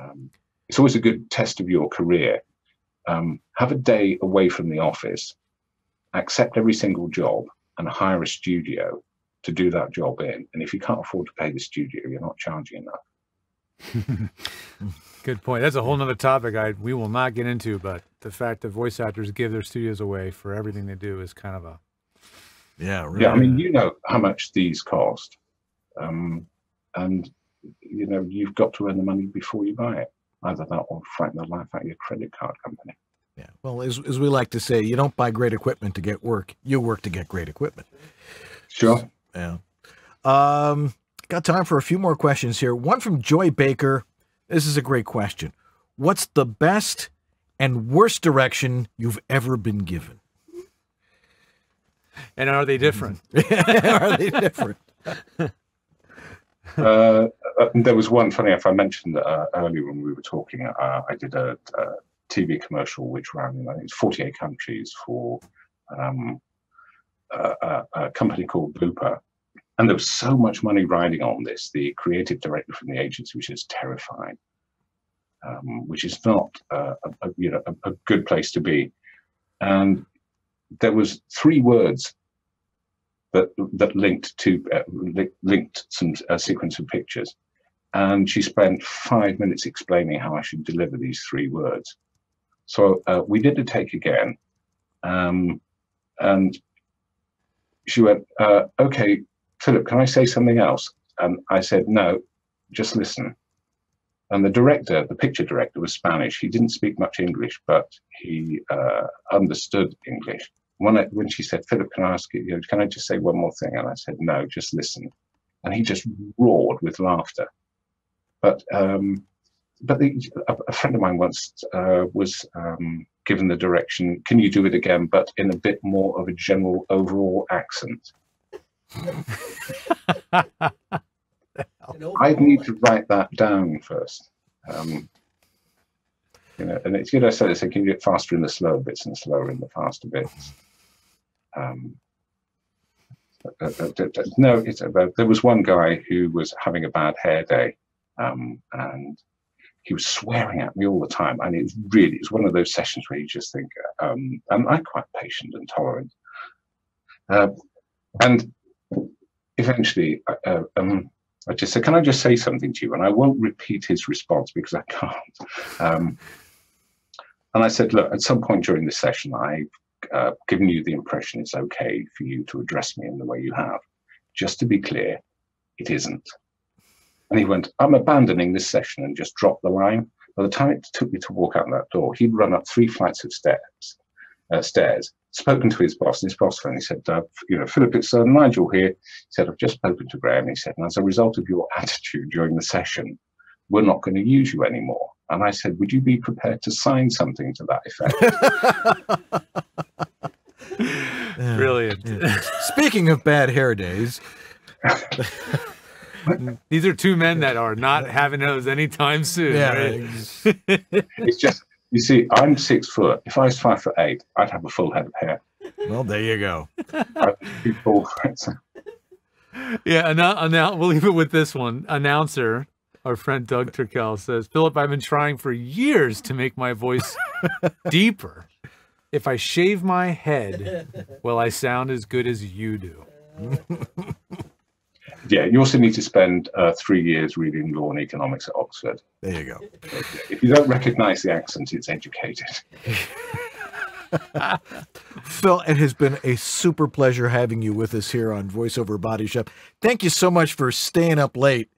Um, it's always a good test of your career. Um, have a day away from the office, accept every single job and hire a studio to do that job in. And if you can't afford to pay the studio, you're not charging enough. Good point. That's a whole nother topic I we will not get into, but the fact that voice actors give their studios away for everything they do is kind of a... Yeah, really. Yeah, I mean, you know how much these cost, um, and you know you've got to earn the money before you buy it. Either that, or frighten the life out of your credit card company. Yeah. Well, as as we like to say, you don't buy great equipment to get work; you work to get great equipment. Sure. So, yeah. Um, got time for a few more questions here. One from Joy Baker. This is a great question. What's the best and worst direction you've ever been given? And are they different? Are they different? uh, there was one, funny enough, I mentioned uh, earlier when we were talking, uh, I did a, a T V commercial which ran, I think it's forty-eight countries for um, a, a company called Blooper. And there was so much money riding on this. The creative director from the agency, which is terrifying, um, which is not uh, a, you know, a, a good place to be. And there was three words that that linked to uh, li linked some a sequence of pictures, and she spent five minutes explaining how I should deliver these three words. So uh, we did a take again, um, and she went, uh, "Okay, Philip, can I say something else?" And I said, "No, just listen." And the director, the picture director, was Spanish. He didn't speak much English, but he uh, understood English. When, I, when she said, "Philip, can I ask you, can I just say one more thing?" And I said, "No, just listen." And he just roared with laughter. But um, but the, a, a friend of mine once uh, was um, given the direction, "Can you do it again, but in a bit more of a general overall accent?" I'd need to write that down first. Um, you know, and it's, you know, so it's like you get faster in the slow bits and slower in the faster bits. Um, uh, uh, uh, no, it's about, uh, there was one guy who was having a bad hair day, um, and he was swearing at me all the time. And it's really, it's one of those sessions where you just think, um, I'm, I'm quite patient and tolerant. Uh, and eventually, uh, um, I just said, "Can I just say something to you?" And I won't repeat his response because I can't. Um, and I said, "Look, at some point during this session, I've uh, given you the impression it's okay for you to address me in the way you have. Just to be clear, it isn't." And he went, "I'm abandoning this session," and just dropped the line. By the time it took me to walk out that door, he'd run up three flights of steps, uh, stairs, spoken to his boss, and his boss finally said, uh, "You know, Philip, it's uh, Nigel here." He said, "I've just spoken to Graham." He said, "And as a result of your attitude during the session, we're not going to use you anymore." And I said, "Would you be prepared to sign something to that effect?" Yeah. Brilliant. Yeah. Speaking of bad hair days. These are two men that are not having those anytime soon. Yeah, right? It's just... You see, I'm six foot. If I was five foot eight, I'd have a full head of hair. Well, there you go. Yeah, and now, now we'll leave it with this one. Announcer, our friend Doug Turkel says, "Philip, I've been trying for years to make my voice deeper. If I shave my head, will I sound as good as you do?" Yeah, you also need to spend uh, three years reading law and economics at Oxford. There you go. If you don't recognize the accent, it's educated. Phil, it has been a super pleasure having you with us here on VoiceOver Body Shop. Thank you so much for staying up late.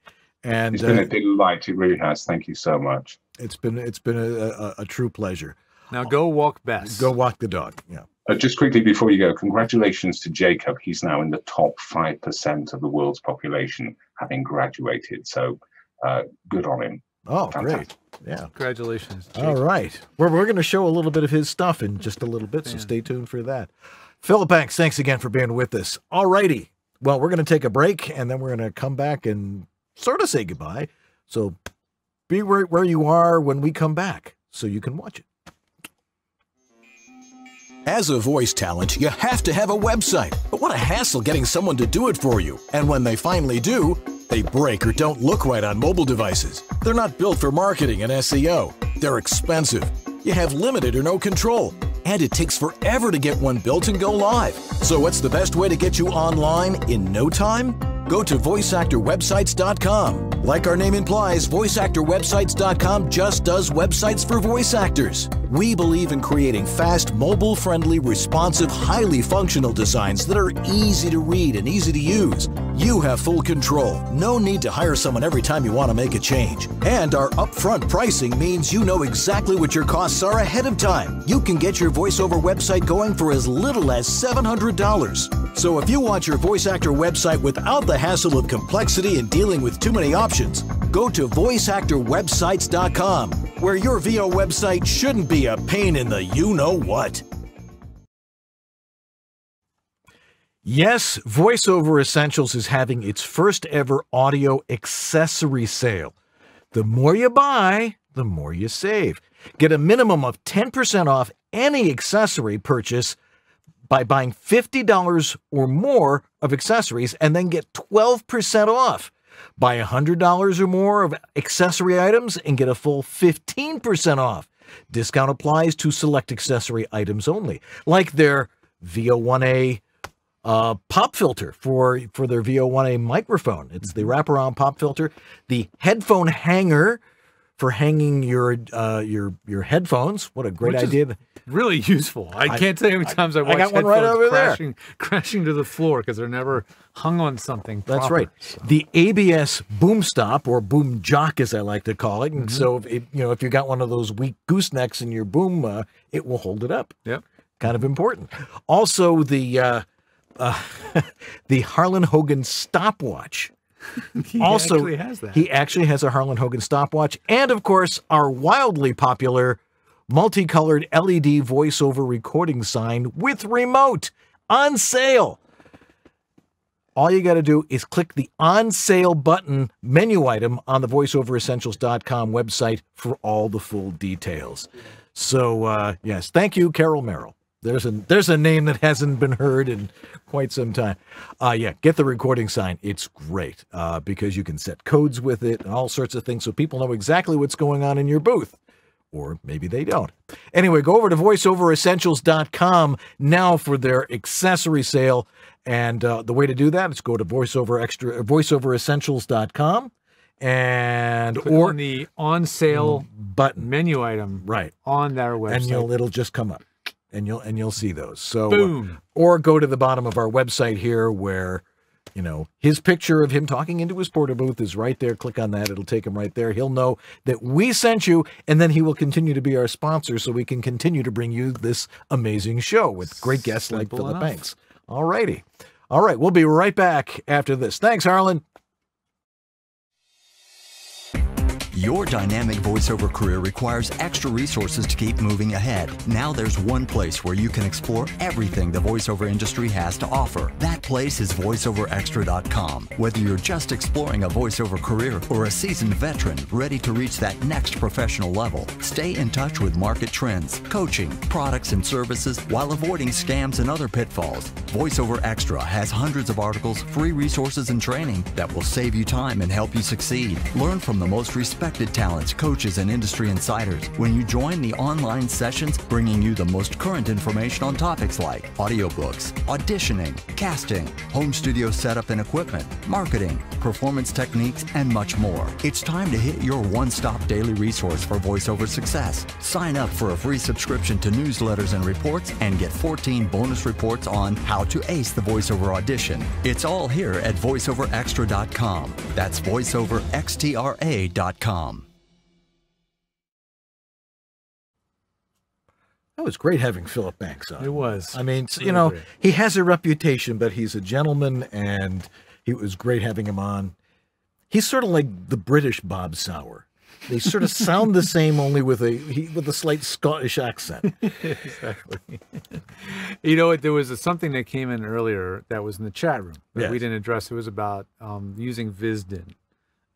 And, it's been uh, a delight. It really has. Thank you so much. It's been it's been a, a, a true pleasure. Now go walk Bess. Go walk the dog. Yeah. Uh, just quickly before you go, congratulations to Jacob. He's now in the top five percent of the world's population, having graduated. So uh, good on him. Oh, fantastic. Great. Yeah. Congratulations, Jacob. All right. We're, we're going to show a little bit of his stuff in just a little bit, so yeah. Stay tuned for that. Philip Banks, thanks again for being with us. All righty. Well, we're going to take a break, and then we're going to come back and sort of say goodbye. So be where, where you are when we come back so you can watch it. As a voice talent, you have to have a website, but what a hassle getting someone to do it for you. And when they finally do, they break or don't look right on mobile devices. They're not built for marketing and S E O. They're expensive. You have limited or no control, and it takes forever to get one built and go live. So what's the best way to get you online in no time? Go to voice actor websites dot com. Like our name implies, voice actor websites dot com just does websites for voice actors. We believe in creating fast, mobile-friendly, responsive, highly functional designs that are easy to read and easy to use. You have full control. No need to hire someone every time you want to make a change. And our upfront pricing means you know exactly what your costs are ahead of time. You can get your voiceover website going for as little as seven hundred dollars. So if you want your voice actor website without the hassle of complexity and dealing with too many options, go to voice actor websites dot com, where your V O website shouldn't be a pain in the you-know-what. Yes, VoiceOver Essentials is having its first ever audio accessory sale. The more you buy, the more you save. Get a minimum of ten percent off any accessory purchase by buying fifty dollars or more of accessories, and then get twelve percent off. Buy one hundred dollars or more of accessory items and get a full fifteen percent off. Discount applies to select accessory items only, like their V O one A Uh, pop filter for, for their V O one A microphone. It's the wraparound pop filter, the headphone hanger for hanging your uh, your your headphones. What a great Which idea! Really useful. I, I can't tell you how many times I, I watched headphones right over crashing there. crashing to the floor because they're never hung on something. Proper, That's right. So. The A B S boom stop, or boom jock, as I like to call it. And mm-hmm. so, if it, you know, if you got one of those weak goosenecks in your boom, uh, it will hold it up. Yep. Kind of important. Also the uh, Uh, the Harlan Hogan stopwatch. He also actually has that. He actually has a Harlan Hogan stopwatch. And of course, our wildly popular multicolored L E D voiceover recording sign with remote on sale. All you got to do is click the on sale button menu item on the voiceover essentials dot com website for all the full details. So uh, yes, thank you, Carol Merrill. There's a, there's a name that hasn't been heard in quite some time. Uh, yeah, get the recording sign. It's great uh, because you can set codes with it and all sorts of things so people know exactly what's going on in your booth. Or maybe they don't. Anyway, go over to voice over essentials dot com now for their accessory sale. And uh, the way to do that is go to voiceover extra, voiceover essentials dot com. And click or on the on sale button menu item right on their website. And you'll, it'll just come up. And you'll and you'll see those. So, Boom. Uh, or go to the bottom of our website here, where, you know, his picture of him talking into his porta booth is right there. Click on that; it'll take him right there. He'll know that we sent you, and then he will continue to be our sponsor, so we can continue to bring you this amazing show with great guests Simple like Philip enough. Banks. All righty, all right, we'll be right back after this. Thanks, Harlan. Your dynamic voiceover career requires extra resources to keep moving ahead. Now there's one place where you can explore everything the voiceover industry has to offer. That place is voiceover extra dot com. Whether you're just exploring a voiceover career or a seasoned veteran ready to reach that next professional level, stay in touch with market trends, coaching, products and services while avoiding scams and other pitfalls. Voiceover Extra has hundreds of articles, free resources and training that will save you time and help you succeed. Learn from the most respected Respected talents, coaches, and industry insiders when you join the online sessions, bringing you the most current information on topics like audiobooks, auditioning, casting, home studio setup and equipment, marketing, performance techniques, and much more. It's time to hit your one-stop daily resource for voiceover success. Sign up for a free subscription to newsletters and reports and get fourteen bonus reports on how to ace the voiceover audition. It's all here at voiceover extra dot com. That's voiceover extra dot com. That was great having Philip Banks on. It was. I mean, you know, he has a reputation, but he's a gentleman, and it was great having him on. He's sort of like the British Bob Sauer. They sort of sound the same, only with a he, with a slight Scottish accent. Exactly. You know, there was a, something that came in earlier that was in the chat room that yes. we didn't address. It was about um, using VisDN.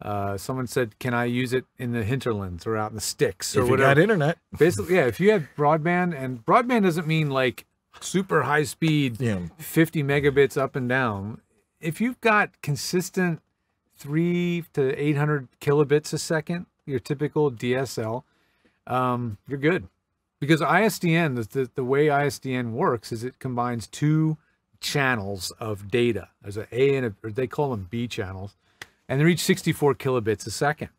Uh, someone said, can I use it in the hinterlands or out in the sticks or if whatever? You got internet. Basically, yeah, if you have broadband, and broadband doesn't mean like super high speed, yeah. fifty megabits up and down. If you've got consistent three to eight hundred kilobits a second, your typical D S L, um, you're good. Because I S D N, the, the way I S D N works is it combines two channels of data. There's an A and a, or they call them B channels. And they reach sixty-four kilobits a second.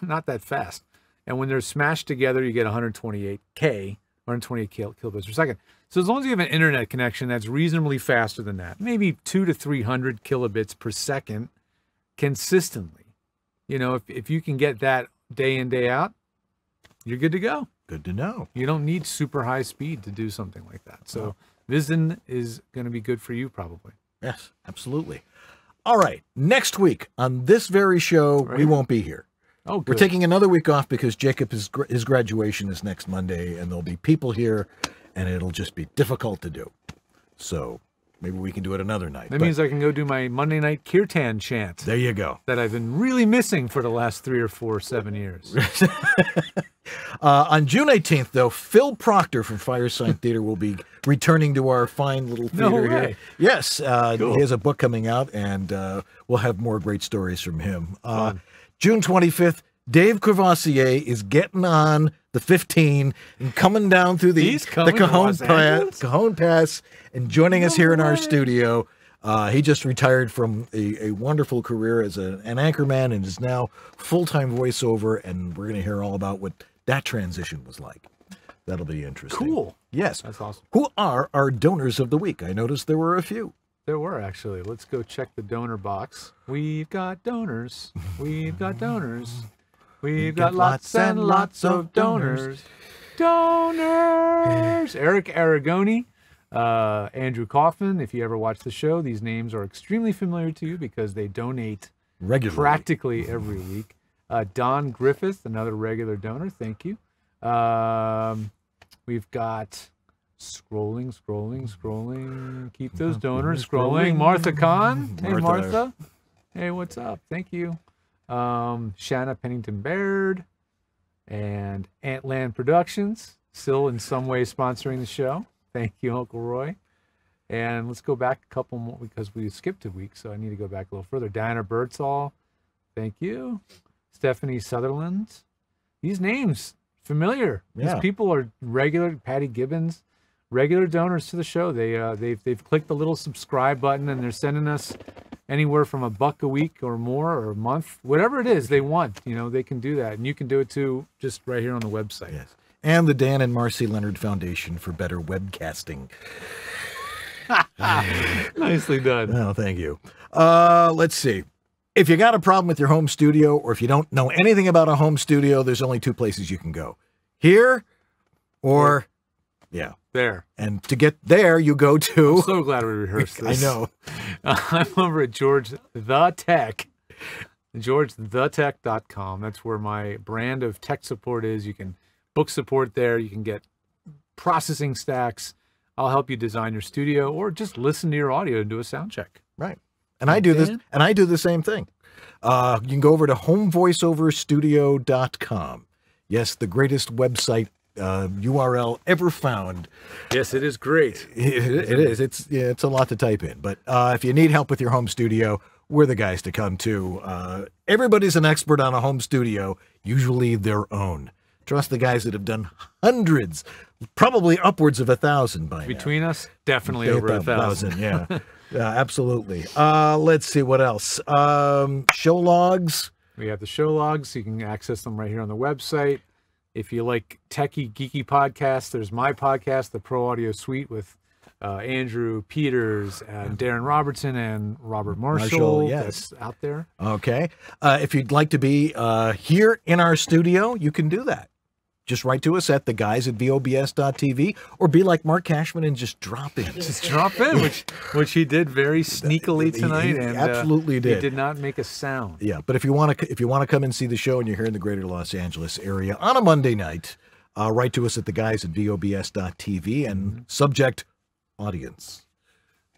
Not that fast. And when they're smashed together, you get one hundred twenty-eight K one hundred twenty kilobits per second. So as long as you have an internet connection that's reasonably faster than that, maybe two to three hundred kilobits per second consistently, you know, if, if you can get that day in, day out, you're good to go. Good to know. You don't need super high speed to do something like that. So no. VisDN is going to be good for you probably. Yes, absolutely. All right. Next week on this very show, right. we won't be here. Oh, good. We're taking another week off because Jacob, his, his graduation is next Monday, and there'll be people here, and it'll just be difficult to do. So maybe we can do it another night. That but, means I can go do my Monday night kirtan chant. There you go. That I've been really missing for the last three or four, seven years. uh, on June eighteenth, though, Phil Proctor from Fireside Theater will be returning to our fine little theater no way. here. Yes. Uh, cool. He has a book coming out, and uh, we'll have more great stories from him. Uh, Fun. June twenty-fifth, Dave Crevassier is getting on the fifteen and coming down through the, the Cajon, Pass, Cajon Pass and joining no us here way. in our studio. Uh, he just retired from a, a wonderful career as a, an anchorman and is now full-time voiceover, and we're going to hear all about what that transition was like. That'll be interesting. Cool. Yes. That's awesome. Who are our donors of the week? I noticed there were a few. There were, actually. Let's go check the donor box. We've got donors. We've got donors. We've got, got lots and lots of donors. Donors! Eric Aragoni, uh, Andrew Kaufman. If you ever watch the show, these names are extremely familiar to you because they donate regularly, practically every week. Uh, Don Griffith, another regular donor. Thank you. Um, we've got... Scrolling, scrolling, scrolling. Keep those donors scrolling. Martha Khan. Hey, Martha. Hey, what's up? Thank you. Um, Shanna Pennington Baird and Antland Productions, still in some way sponsoring the show. Thank you, Uncle Roy. And let's go back a couple more because we skipped a week, so I need to go back a little further. Diana Birdsall. Thank you. Stephanie Sutherland. These names, familiar. Yeah. These people are regular. Patty Gibbons. Regular donors to the show. They uh, they've they've clicked the little subscribe button, and they're sending us anywhere from a buck a week or more or a month, whatever it is they want. You know, they can do that, and you can do it too, just right here on the website. Yes, and the Dan and Marcy Leonard Foundation for Better Webcasting. Nicely done. Oh, thank you. Uh, let's see. If you got a problem with your home studio, or if you don't know anything about a home studio, there's only two places you can go: here, or yeah. There. And to get there, you go to... I'm so glad we rehearsed this. I know. Uh, I'm over at George the Tech. George the Tech dot com. That's where my brand of tech support is. You can book support there. You can get processing stacks. I'll help you design your studio, or just listen to your audio and do a sound check. Right. And I do this, and I do the same thing. Uh, you can go over to home voiceover studio dot com. Yes, the greatest website Uh, U R L ever found. Yes, it is great. It, it is. It's yeah, it's a lot to type in. But uh, if you need help with your home studio, we're the guys to come to. Uh, everybody's an expert on a home studio, usually their own. Trust the guys that have done hundreds, probably upwards of a thousand by now. Between us, definitely over a thousand. Yeah, uh, absolutely. Uh, let's see what else. Um, show logs. We have the show logs. You can access them right here on the website. If you like techie, geeky podcasts, there's my podcast, The Pro Audio Suite, with uh, Andrew Peters and Darren Robertson and Robert Marshall. Marshall yes. That's out there. Okay. Uh, if you'd like to be uh, here in our studio, you can do that. Just write to us at the guys at V O B S dot T V, or be like Mark Cashman and just drop in. Just drop in, which which he did very sneakily tonight. He, he and, absolutely uh, did. He did not make a sound. Yeah, but if you want to if you want to come and see the show and you're here in the greater Los Angeles area on a Monday night, uh, write to us at the guys at V O B S dot T V and subject audience,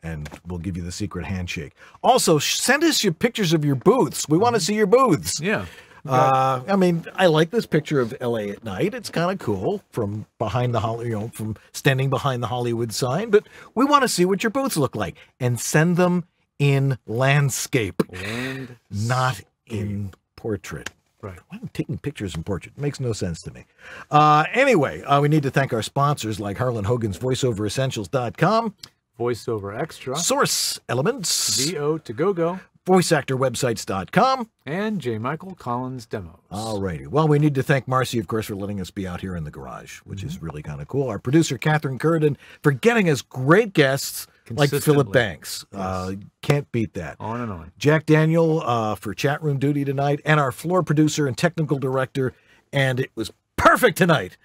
and we'll give you the secret handshake. Also, send us your pictures of your booths. We want to see your booths. Yeah. Uh, I mean, I like this picture of L A at night. It's kind of cool from behind the Hollywood, you know, from standing behind the Hollywood sign. But we want to see what your booths look like, and send them in landscape, landscape. Not in portrait. Right. I'm taking pictures in portrait. It makes no sense to me. Uh, anyway, uh, we need to thank our sponsors like Harlan Hogan's voiceover essentials dot com, Voiceover Extra, Source Elements, V O to Go Go, voice actor websites dot com. And J. Michael Collins Demos. All righty. Well, we need to thank Marcy, of course, for letting us be out here in the garage, which mm-hmm. is really kind of cool. Our producer, Catherine Curtin, for getting us great guests like Philip Banks. Yes. Uh, can't beat that. On and on. Jack Daniel uh, for chat room duty tonight, and our floor producer and technical director. And it was perfect tonight.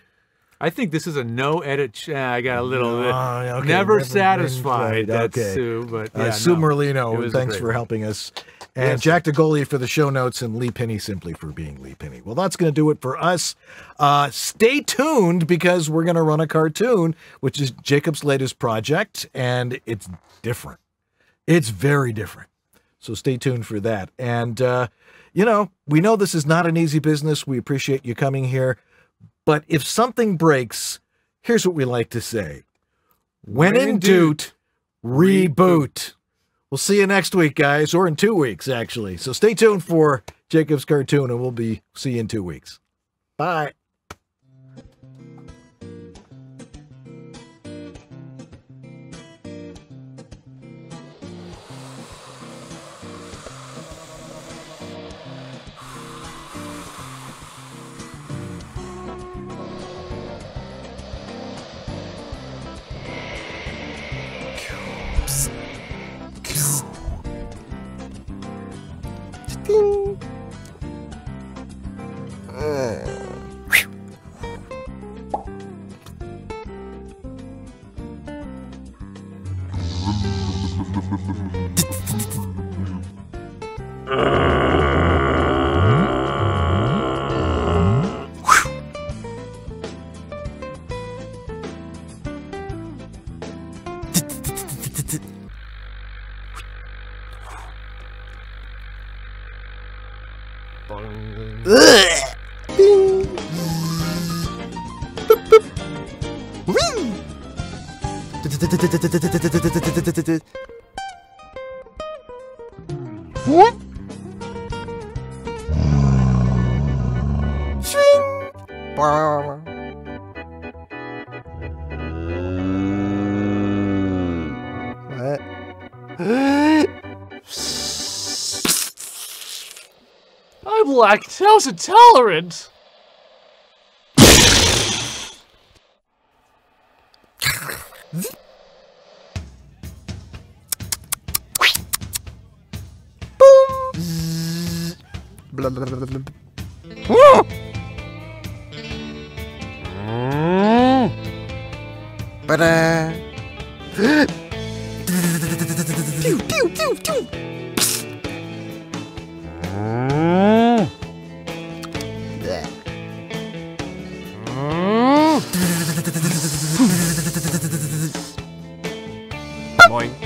I think this is a no-edit. Ch I got a little bit uh, okay. never, never satisfied. That's okay. Sue, but yeah, uh, Sue no, Merlino, thanks for helping us, and yes. Jack DeGolia for the show notes, and Lee Penny simply for being Lee Penny. Well, that's going to do it for us. Uh, stay tuned because we're going to run a cartoon, which is Jacob's latest project, and it's different. It's very different. So stay tuned for that. And uh, you know, we know this is not an easy business. We appreciate you coming here. But if something breaks, here's what we like to say. When, when in doot, reboot. reboot. We'll see you next week, guys, or in two weeks, actually. So stay tuned for Jacob's cartoon, and we'll be see you in two weeks. Bye. What? I'm lactose intolerant. But uh pew, pew, pew, pew. Boing.